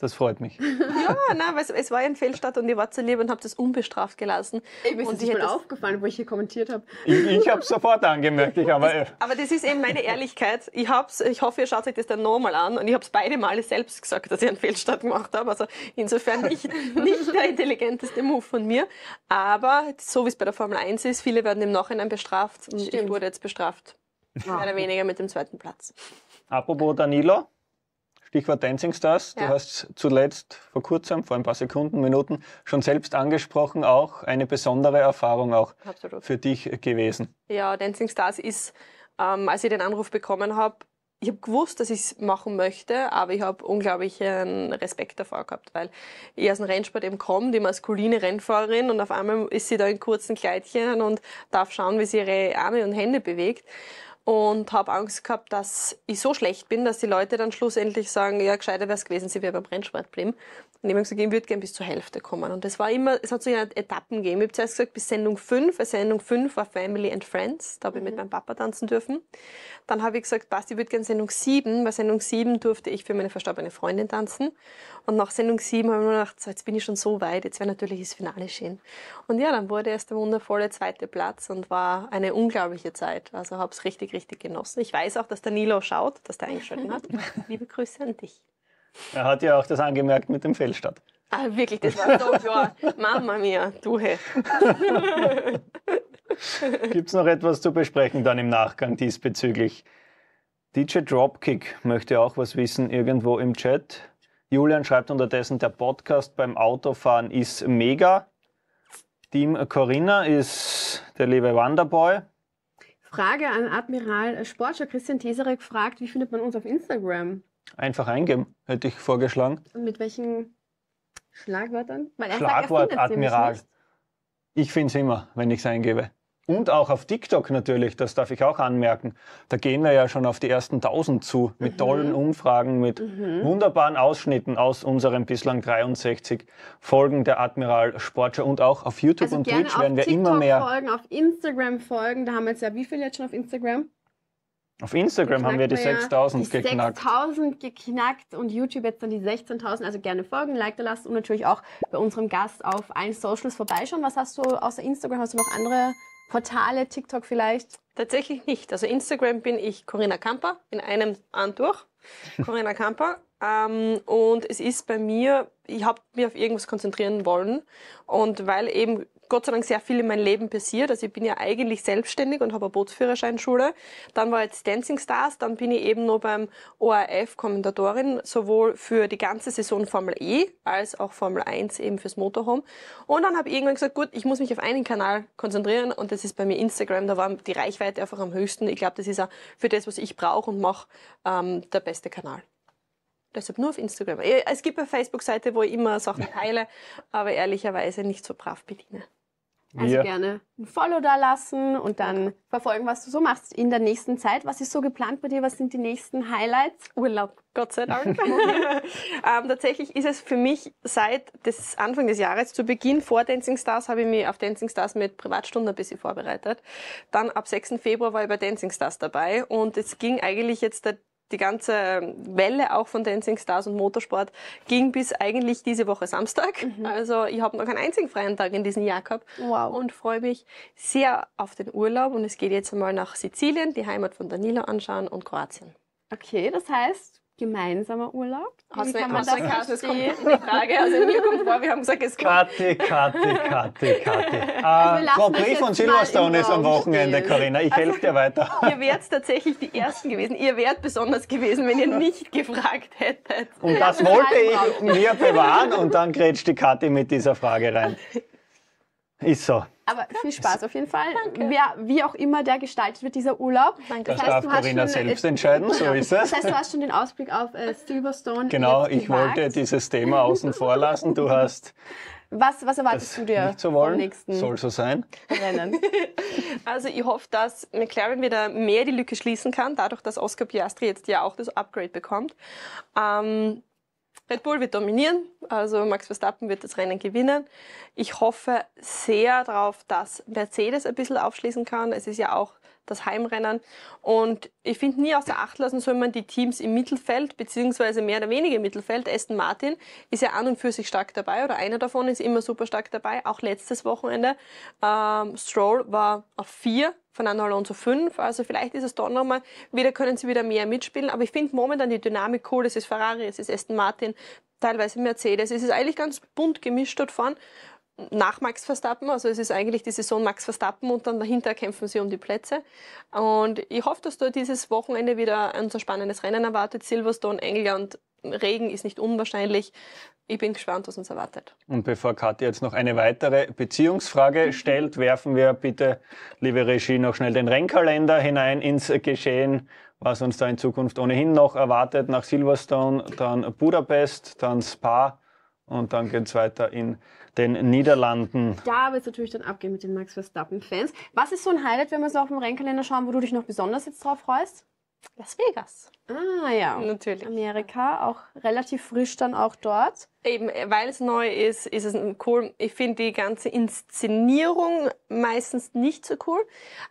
Das freut mich. Ja, nein, weil es, es war ein Fehlstart und ich war zu lieb und habe das unbestraft gelassen. Ich bin nicht mal aufgefallen, wo ich hier kommentiert habe. Ich, ich habe es sofort angemerkt. Ich aber, das, aber das ist eben meine Ehrlichkeit. Ich, hab's, ich hoffe, ihr schaut euch das dann nochmal an. Und ich habe es beide Male selbst gesagt, dass ich einen Fehlstart gemacht habe. Also insofern nicht, nicht der intelligenteste Move von mir. Aber so wie es bei der Formel eins ist, viele werden im Nachhinein bestraft. Und ich wurde jetzt bestraft. Ja. Mehr oder weniger mit dem zweiten Platz. Apropos Danilo. Stichwort Dancing Stars, ja. Du hast zuletzt vor kurzem, vor ein paar Sekunden, Minuten, schon selbst angesprochen, auch eine besondere Erfahrung auch Absolut. Für dich gewesen. Ja, Dancing Stars ist, ähm, als ich den Anruf bekommen habe, ich habe gewusst, dass ich es machen möchte, aber ich habe unglaublichen Respekt davor gehabt, weil ich aus dem Rennsport eben komme, die maskuline Rennfahrerin und auf einmal ist sie da in kurzen Kleidchen und darf schauen, wie sie ihre Arme und Hände bewegt. Und habe Angst gehabt, dass ich so schlecht bin, dass die Leute dann schlussendlich sagen, ja, gescheiter wäre es gewesen, sie wäre beim Rennsport geblieben. Und ich habe gesagt, ich würde gerne bis zur Hälfte kommen. Und das war immer, es hat so Etappen gegeben. Ich habe zuerst gesagt, bis Sendung fünf. Sendung fünf war Family and Friends. Da habe ich mhm. mit meinem Papa tanzen dürfen. Dann habe ich gesagt, passt, ich würde gerne Sendung sieben. Bei Sendung sieben durfte ich für meine verstorbene Freundin tanzen. Und nach Sendung sieben habe ich mir gedacht, so, jetzt bin ich schon so weit, jetzt wäre natürlich das Finale schön. Und ja, dann wurde erst der wundervolle zweite Platz und war eine unglaubliche Zeit. Also habe es richtig, richtig richtig genossen. Ich weiß auch, dass der Nilo schaut, dass der eingeschaltet hat. Liebe Grüße an dich. Er hat ja auch das angemerkt mit dem Fehlstart. Ah, wirklich, das war so klar. Mama mia, du hey. Gibt es noch etwas zu besprechen dann im Nachgang diesbezüglich? D J Dropkick möchte auch was wissen, irgendwo im Chat. Julian schreibt unterdessen, der Podcast beim Autofahren ist mega. Team Corinna ist der liebe Wanderboy. Frage an Admiral Sport Show. Christian Teserek fragt, wie findet man uns auf Instagram? Einfach eingeben, hätte ich vorgeschlagen. Und mit welchen Schlagwörtern? Weil er Schlagwort sagt, er Admiral. Ich finde es immer, wenn ich es eingebe. Und auch auf TikTok natürlich, das darf ich auch anmerken. Da gehen wir ja schon auf die ersten tausend zu, mit mhm. tollen Umfragen, mit mhm. wunderbaren Ausschnitten aus unseren bislang dreiundsechzig Folgen der Admiral Sport Show. Und auch auf YouTube also und Twitch werden wir TikTok immer mehr... Folgen, auf Instagram folgen, da haben wir jetzt ja wie viele jetzt schon auf Instagram? Auf Instagram haben wir die sechstausend ja, geknackt. sechstausend geknackt und YouTube jetzt dann die sechzehntausend. Also gerne folgen, Like da lassen und natürlich auch bei unserem Gast auf allen Socials vorbeischauen. Was hast du außer Instagram? Hast du noch andere... Portale, TikTok vielleicht? Tatsächlich nicht. Also Instagram bin ich Corinna Kamper, in einem Hand durch. Corinna Kamper. Ähm, und es ist bei mir, ich habe mich auf irgendwas konzentrieren wollen. Und weil eben Gott sei Dank sehr viel in meinem Leben passiert, also ich bin ja eigentlich selbstständig und habe eine Bootsführerscheinschule, dann war jetzt Dancing Stars, dann bin ich eben noch beim O R F Kommentatorin, sowohl für die ganze Saison Formel E, als auch Formel eins eben fürs Motorhome. Und dann habe ich irgendwann gesagt, gut, ich muss mich auf einen Kanal konzentrieren und das ist bei mir Instagram, da war die Reichweite einfach am höchsten. Ich glaube, das ist auch für das, was ich brauche und mache, ähm, der beste Kanal. Deshalb nur auf Instagram. Es gibt eine Facebook-Seite, wo ich immer Sachen teile, aber ehrlicherweise nicht so brav bediene. Also ja, gerne ein Follow da lassen und dann verfolgen, was du so machst in der nächsten Zeit. Was ist so geplant bei dir? Was sind die nächsten Highlights? Urlaub, Gott sei Dank. ähm, tatsächlich ist es für mich seit des Anfang des Jahres, zu Beginn vor Dancing Stars, habe ich mich auf Dancing Stars mit Privatstunden ein bisschen vorbereitet. Dann ab sechsten Februar war ich bei Dancing Stars dabei und es ging eigentlich jetzt der die ganze Welle auch von Dancing Stars und Motorsport ging bis eigentlich diese Woche Samstag. Mhm. Also ich habe noch keinen einzigen freien Tag in diesem Jahr gehabt. Wow. Und freue mich sehr auf den Urlaub. Und es geht jetzt einmal nach Sizilien, die Heimat von Danilo, anschauen und Kroatien. Okay, das heißt gemeinsamer Urlaub? Wie kann man das verstehen? Es kommt in die Frage. Also mir kommt vor, wir haben gesagt, es kommt. Kathi, Kathi, Kathi, Kathi. Äh, Grand Prix von Silverstone ist am Wochenende, Corinna. Ich helfe dir weiter. Ihr wärt tatsächlich die Ersten gewesen. Ihr wärt besonders gewesen, wenn ihr nicht gefragt hättet. Und das wollte ich mir bewahren und dann grätscht die Kathi mit dieser Frage rein. Ist so. Aber viel Spaß auf jeden Fall. Wer, wie auch immer der gestaltet wird, dieser Urlaub. Danke. Das, das heißt, darf Corinna selbst entscheiden, so ist es. Das heißt, du hast schon den Ausblick auf äh, Silverstone. Genau, ich gewagt. wollte dieses Thema außen vor lassen. Du hast... Was, was erwartest das du dir nicht so wollen, vom nächsten soll so sein. Rennen? Also ich hoffe, dass McLaren wieder mehr die Lücke schließen kann, dadurch, dass Oscar Piastri jetzt ja auch das Upgrade bekommt. Ähm, Red Bull wird dominieren, also Max Verstappen wird das Rennen gewinnen. Ich hoffe sehr darauf, dass Mercedes ein bisschen aufschließen kann. Es ist ja auch das Heimrennen. Und ich finde, nie außer Acht lassen soll man die Teams im Mittelfeld, beziehungsweise mehr oder weniger im Mittelfeld. Aston Martin ist ja an und für sich stark dabei, oder einer davon ist immer super stark dabei. Auch letztes Wochenende. Ähm, Stroll war auf vier, Fernando Alonso fünf. Also vielleicht ist es doch nochmal, wieder können sie wieder mehr mitspielen. Aber ich finde momentan die Dynamik cool. Es ist Ferrari, es ist Aston Martin, teilweise Mercedes. Es ist eigentlich ganz bunt gemischt dort vorne. Nach Max Verstappen, also es ist eigentlich die Saison Max Verstappen und dann dahinter kämpfen sie um die Plätze. Und ich hoffe, dass da dieses Wochenende wieder ein so spannendes Rennen erwartet. Silverstone, England, Regen ist nicht unwahrscheinlich. Ich bin gespannt, was uns erwartet. Und bevor Kathi jetzt noch eine weitere Beziehungsfrage stellt, werfen wir bitte, liebe Regie, noch schnell den Rennkalender hinein ins Geschehen, was uns da in Zukunft ohnehin noch erwartet. Nach Silverstone, dann Budapest, dann Spa und dann geht es weiter in den Niederlanden. Da wird es natürlich dann abgehen mit den Max Verstappen-Fans. Was ist so ein Highlight, wenn wir so auf den Rennkalender schauen, wo du dich noch besonders jetzt drauf freust? Las Vegas. Ah ja, natürlich. Amerika, auch relativ frisch dann auch dort. Eben, weil es neu ist, ist es cool. Ich finde die ganze Inszenierung meistens nicht so cool,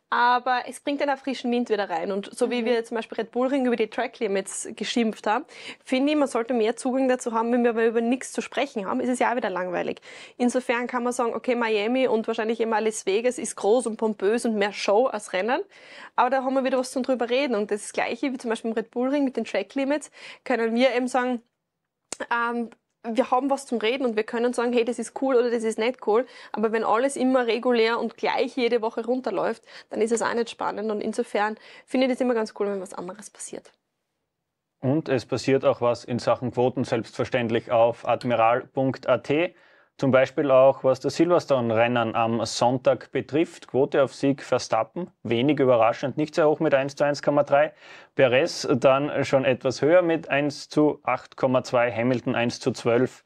aber es bringt einen frischen Wind wieder rein. Und so wie mhm. wir zum Beispiel Red Bull Ring über die Track Limits geschimpft haben, finde ich, man sollte mehr Zugang dazu haben, wenn wir aber über nichts zu sprechen haben, ist es ja auch wieder langweilig. Insofern kann man sagen, okay, Miami und wahrscheinlich immer Las Vegas ist groß und pompös und mehr Show als Rennen, aber da haben wir wieder was zum drüber reden. Und das, das Gleiche wie zum Beispiel im Red Bull Ring mit den Track Limits können wir eben sagen, ähm, wir haben was zum Reden und wir können sagen, hey, das ist cool oder das ist nicht cool. Aber wenn alles immer regulär und gleich jede Woche runterläuft, dann ist es auch nicht spannend. Und insofern finde ich das immer ganz cool, wenn was anderes passiert. Und es passiert auch was in Sachen Quoten, selbstverständlich auf admiral punkt at. Zum Beispiel auch, was das Silverstone-Rennen am Sonntag betrifft. Quote auf Sieg Verstappen, wenig überraschend, nicht sehr hoch mit eins zu eins Komma drei. Perez dann schon etwas höher mit eins zu acht Komma zwei, Hamilton eins zu zwölf.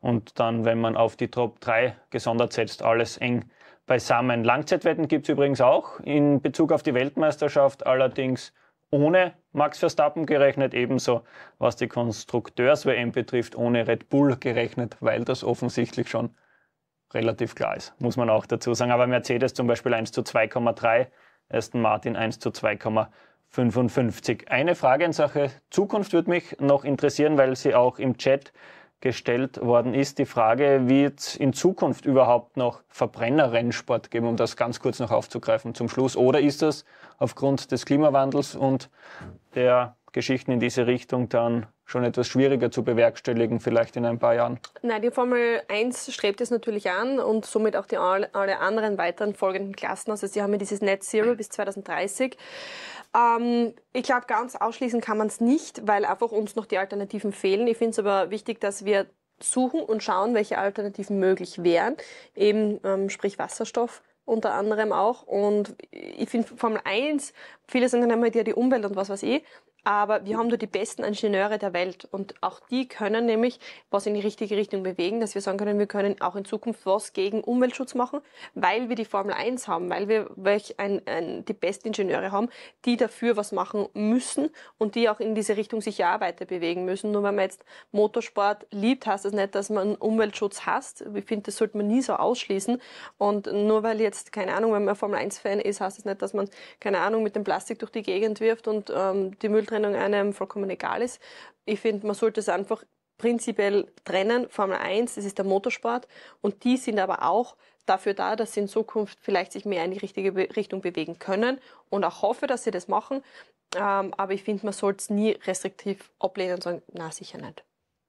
Und dann, wenn man auf die Top drei gesondert setzt, alles eng beisammen. Langzeitwetten gibt es übrigens auch in Bezug auf die Weltmeisterschaft, allerdings ohne Max Verstappen gerechnet, ebenso was die Konstrukteurs-W M betrifft, ohne Red Bull gerechnet, weil das offensichtlich schon relativ klar ist, muss man auch dazu sagen. Aber Mercedes zum Beispiel eins zu zwei Komma drei, Aston Martin eins zu zwei Komma fünfundfünfzig. Eine Frage in Sache Zukunft würde mich noch interessieren, weil sie auch im Chat gestellt worden ist. Die Frage, wird es in Zukunft überhaupt noch Verbrennerrennsport geben, um das ganz kurz noch aufzugreifen zum Schluss? Oder ist das aufgrund des Klimawandels und der Geschichten in diese Richtung dann schon etwas schwieriger zu bewerkstelligen, vielleicht in ein paar Jahren? Nein, die Formel eins strebt es natürlich an und somit auch die alle anderen weiteren folgenden Klassen. Also sie haben ja dieses Net Zero bis zwanzig dreißig. Ähm, ich glaube, ganz ausschließen kann man es nicht, weil einfach uns noch die Alternativen fehlen. Ich finde es aber wichtig, dass wir suchen und schauen, welche Alternativen möglich wären. Eben, ähm, sprich Wasserstoff unter anderem auch. Und ich finde Formel eins, viele sagen dann immer ja die Umwelt und was weiß ich, aber wir haben da die besten Ingenieure der Welt und auch die können nämlich was in die richtige Richtung bewegen, dass wir sagen können, wir können auch in Zukunft was gegen Umweltschutz machen, weil wir die Formel eins haben, weil wir welch ein, ein, die besten Ingenieure haben, die dafür was machen müssen und die auch in diese Richtung sich ja weiter bewegen müssen. Nur wenn man jetzt Motorsport liebt, heißt das nicht, dass man Umweltschutz hasst. Ich finde, das sollte man nie so ausschließen. Und nur weil jetzt, keine Ahnung, wenn man Formel eins Fan ist, heißt das nicht, dass man, keine Ahnung, mit dem Plastik durch die Gegend wirft und ähm, die Mülltrennung einem vollkommen egal ist. Ich finde, man sollte es einfach prinzipiell trennen. Formel eins, das ist der Motorsport und die sind aber auch dafür da, dass sie in Zukunft vielleicht sich mehr in die richtige Be- Richtung bewegen können und auch hoffe, dass sie das machen. Ähm, aber ich finde, man sollte es nie restriktiv ablehnen und sagen, na sicher nicht.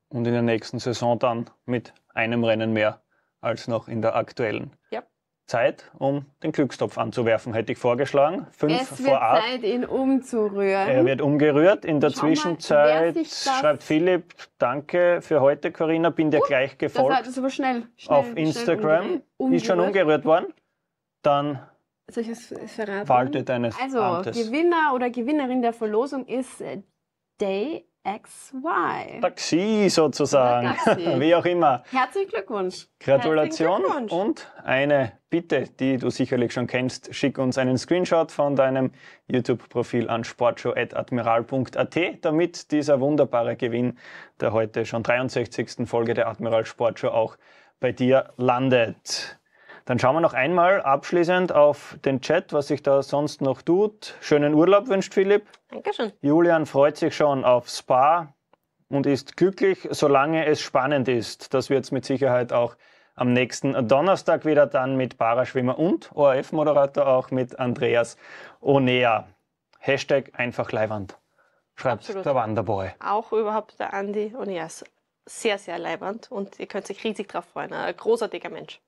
Und in der nächsten Saison dann mit einem Rennen mehr als noch in der aktuellen. Ja. Zeit, um den Glückstopf anzuwerfen, hätte ich vorgeschlagen. Fünf es wird vor acht. Zeit, ihn umzurühren. Er wird umgerührt. In der Schau Zwischenzeit mal, schreibt Philipp, danke für heute, Corinna, bin dir uh, gleich gefolgt. Das war, das war schnell, schnell, auf Instagram. Schnell umgerührt. Ist schon umgerührt worden. Dann faltet eines Also, Amtes. Gewinner oder Gewinnerin der Verlosung ist Day X Y. Taxi sozusagen, Taxi. Wie auch immer. Herzlichen Glückwunsch. Gratulation. Herzlichen Glückwunsch. Und eine Bitte, die du sicherlich schon kennst, schick uns einen Screenshot von deinem YouTube-Profil an sportshow at admiral punkt at, damit dieser wunderbare Gewinn der heute schon dreiundsechzigsten Folge der Admiral Sport Show auch bei dir landet. Dann schauen wir noch einmal abschließend auf den Chat, was sich da sonst noch tut. Schönen Urlaub wünscht Philipp. Dankeschön. Julian freut sich schon auf Spa und ist glücklich, solange es spannend ist. Das wird es mit Sicherheit auch am nächsten Donnerstag wieder dann mit Paraschwimmer und O R F-Moderator auch mit Andreas Onea. Hashtag einfach leiwand, schreibt Absolut. Der Wanderboy. Auch überhaupt der Andi Oneas. Sehr, sehr leiwand und ihr könnt sich riesig drauf freuen. Ein großartiger Mensch.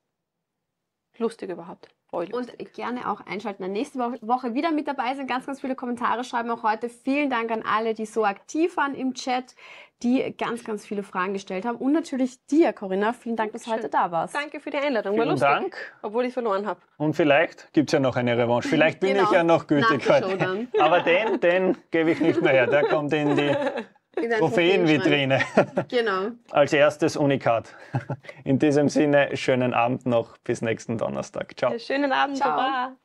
Lustig überhaupt. Lustig. Und gerne auch einschalten. Dann nächste Woche wieder mit dabei sind. Ganz, ganz viele Kommentare schreiben auch heute. Vielen Dank an alle, die so aktiv waren im Chat, die ganz, ganz viele Fragen gestellt haben. Und natürlich dir, Corinna. Vielen Dank, dass du heute da warst. Danke für die Einladung. Vielen War lustig, Dank. Obwohl ich verloren habe. Und vielleicht gibt es ja noch eine Revanche. Vielleicht bin genau. ich ja noch gültig heute. Aber den, den gebe ich nicht mehr her. Der kommt in die Trophäenvitrine. Genau. Als erstes Unikat. In diesem Sinne, schönen Abend noch. Bis nächsten Donnerstag. Ciao. Schönen Abend. Ciao. Baba.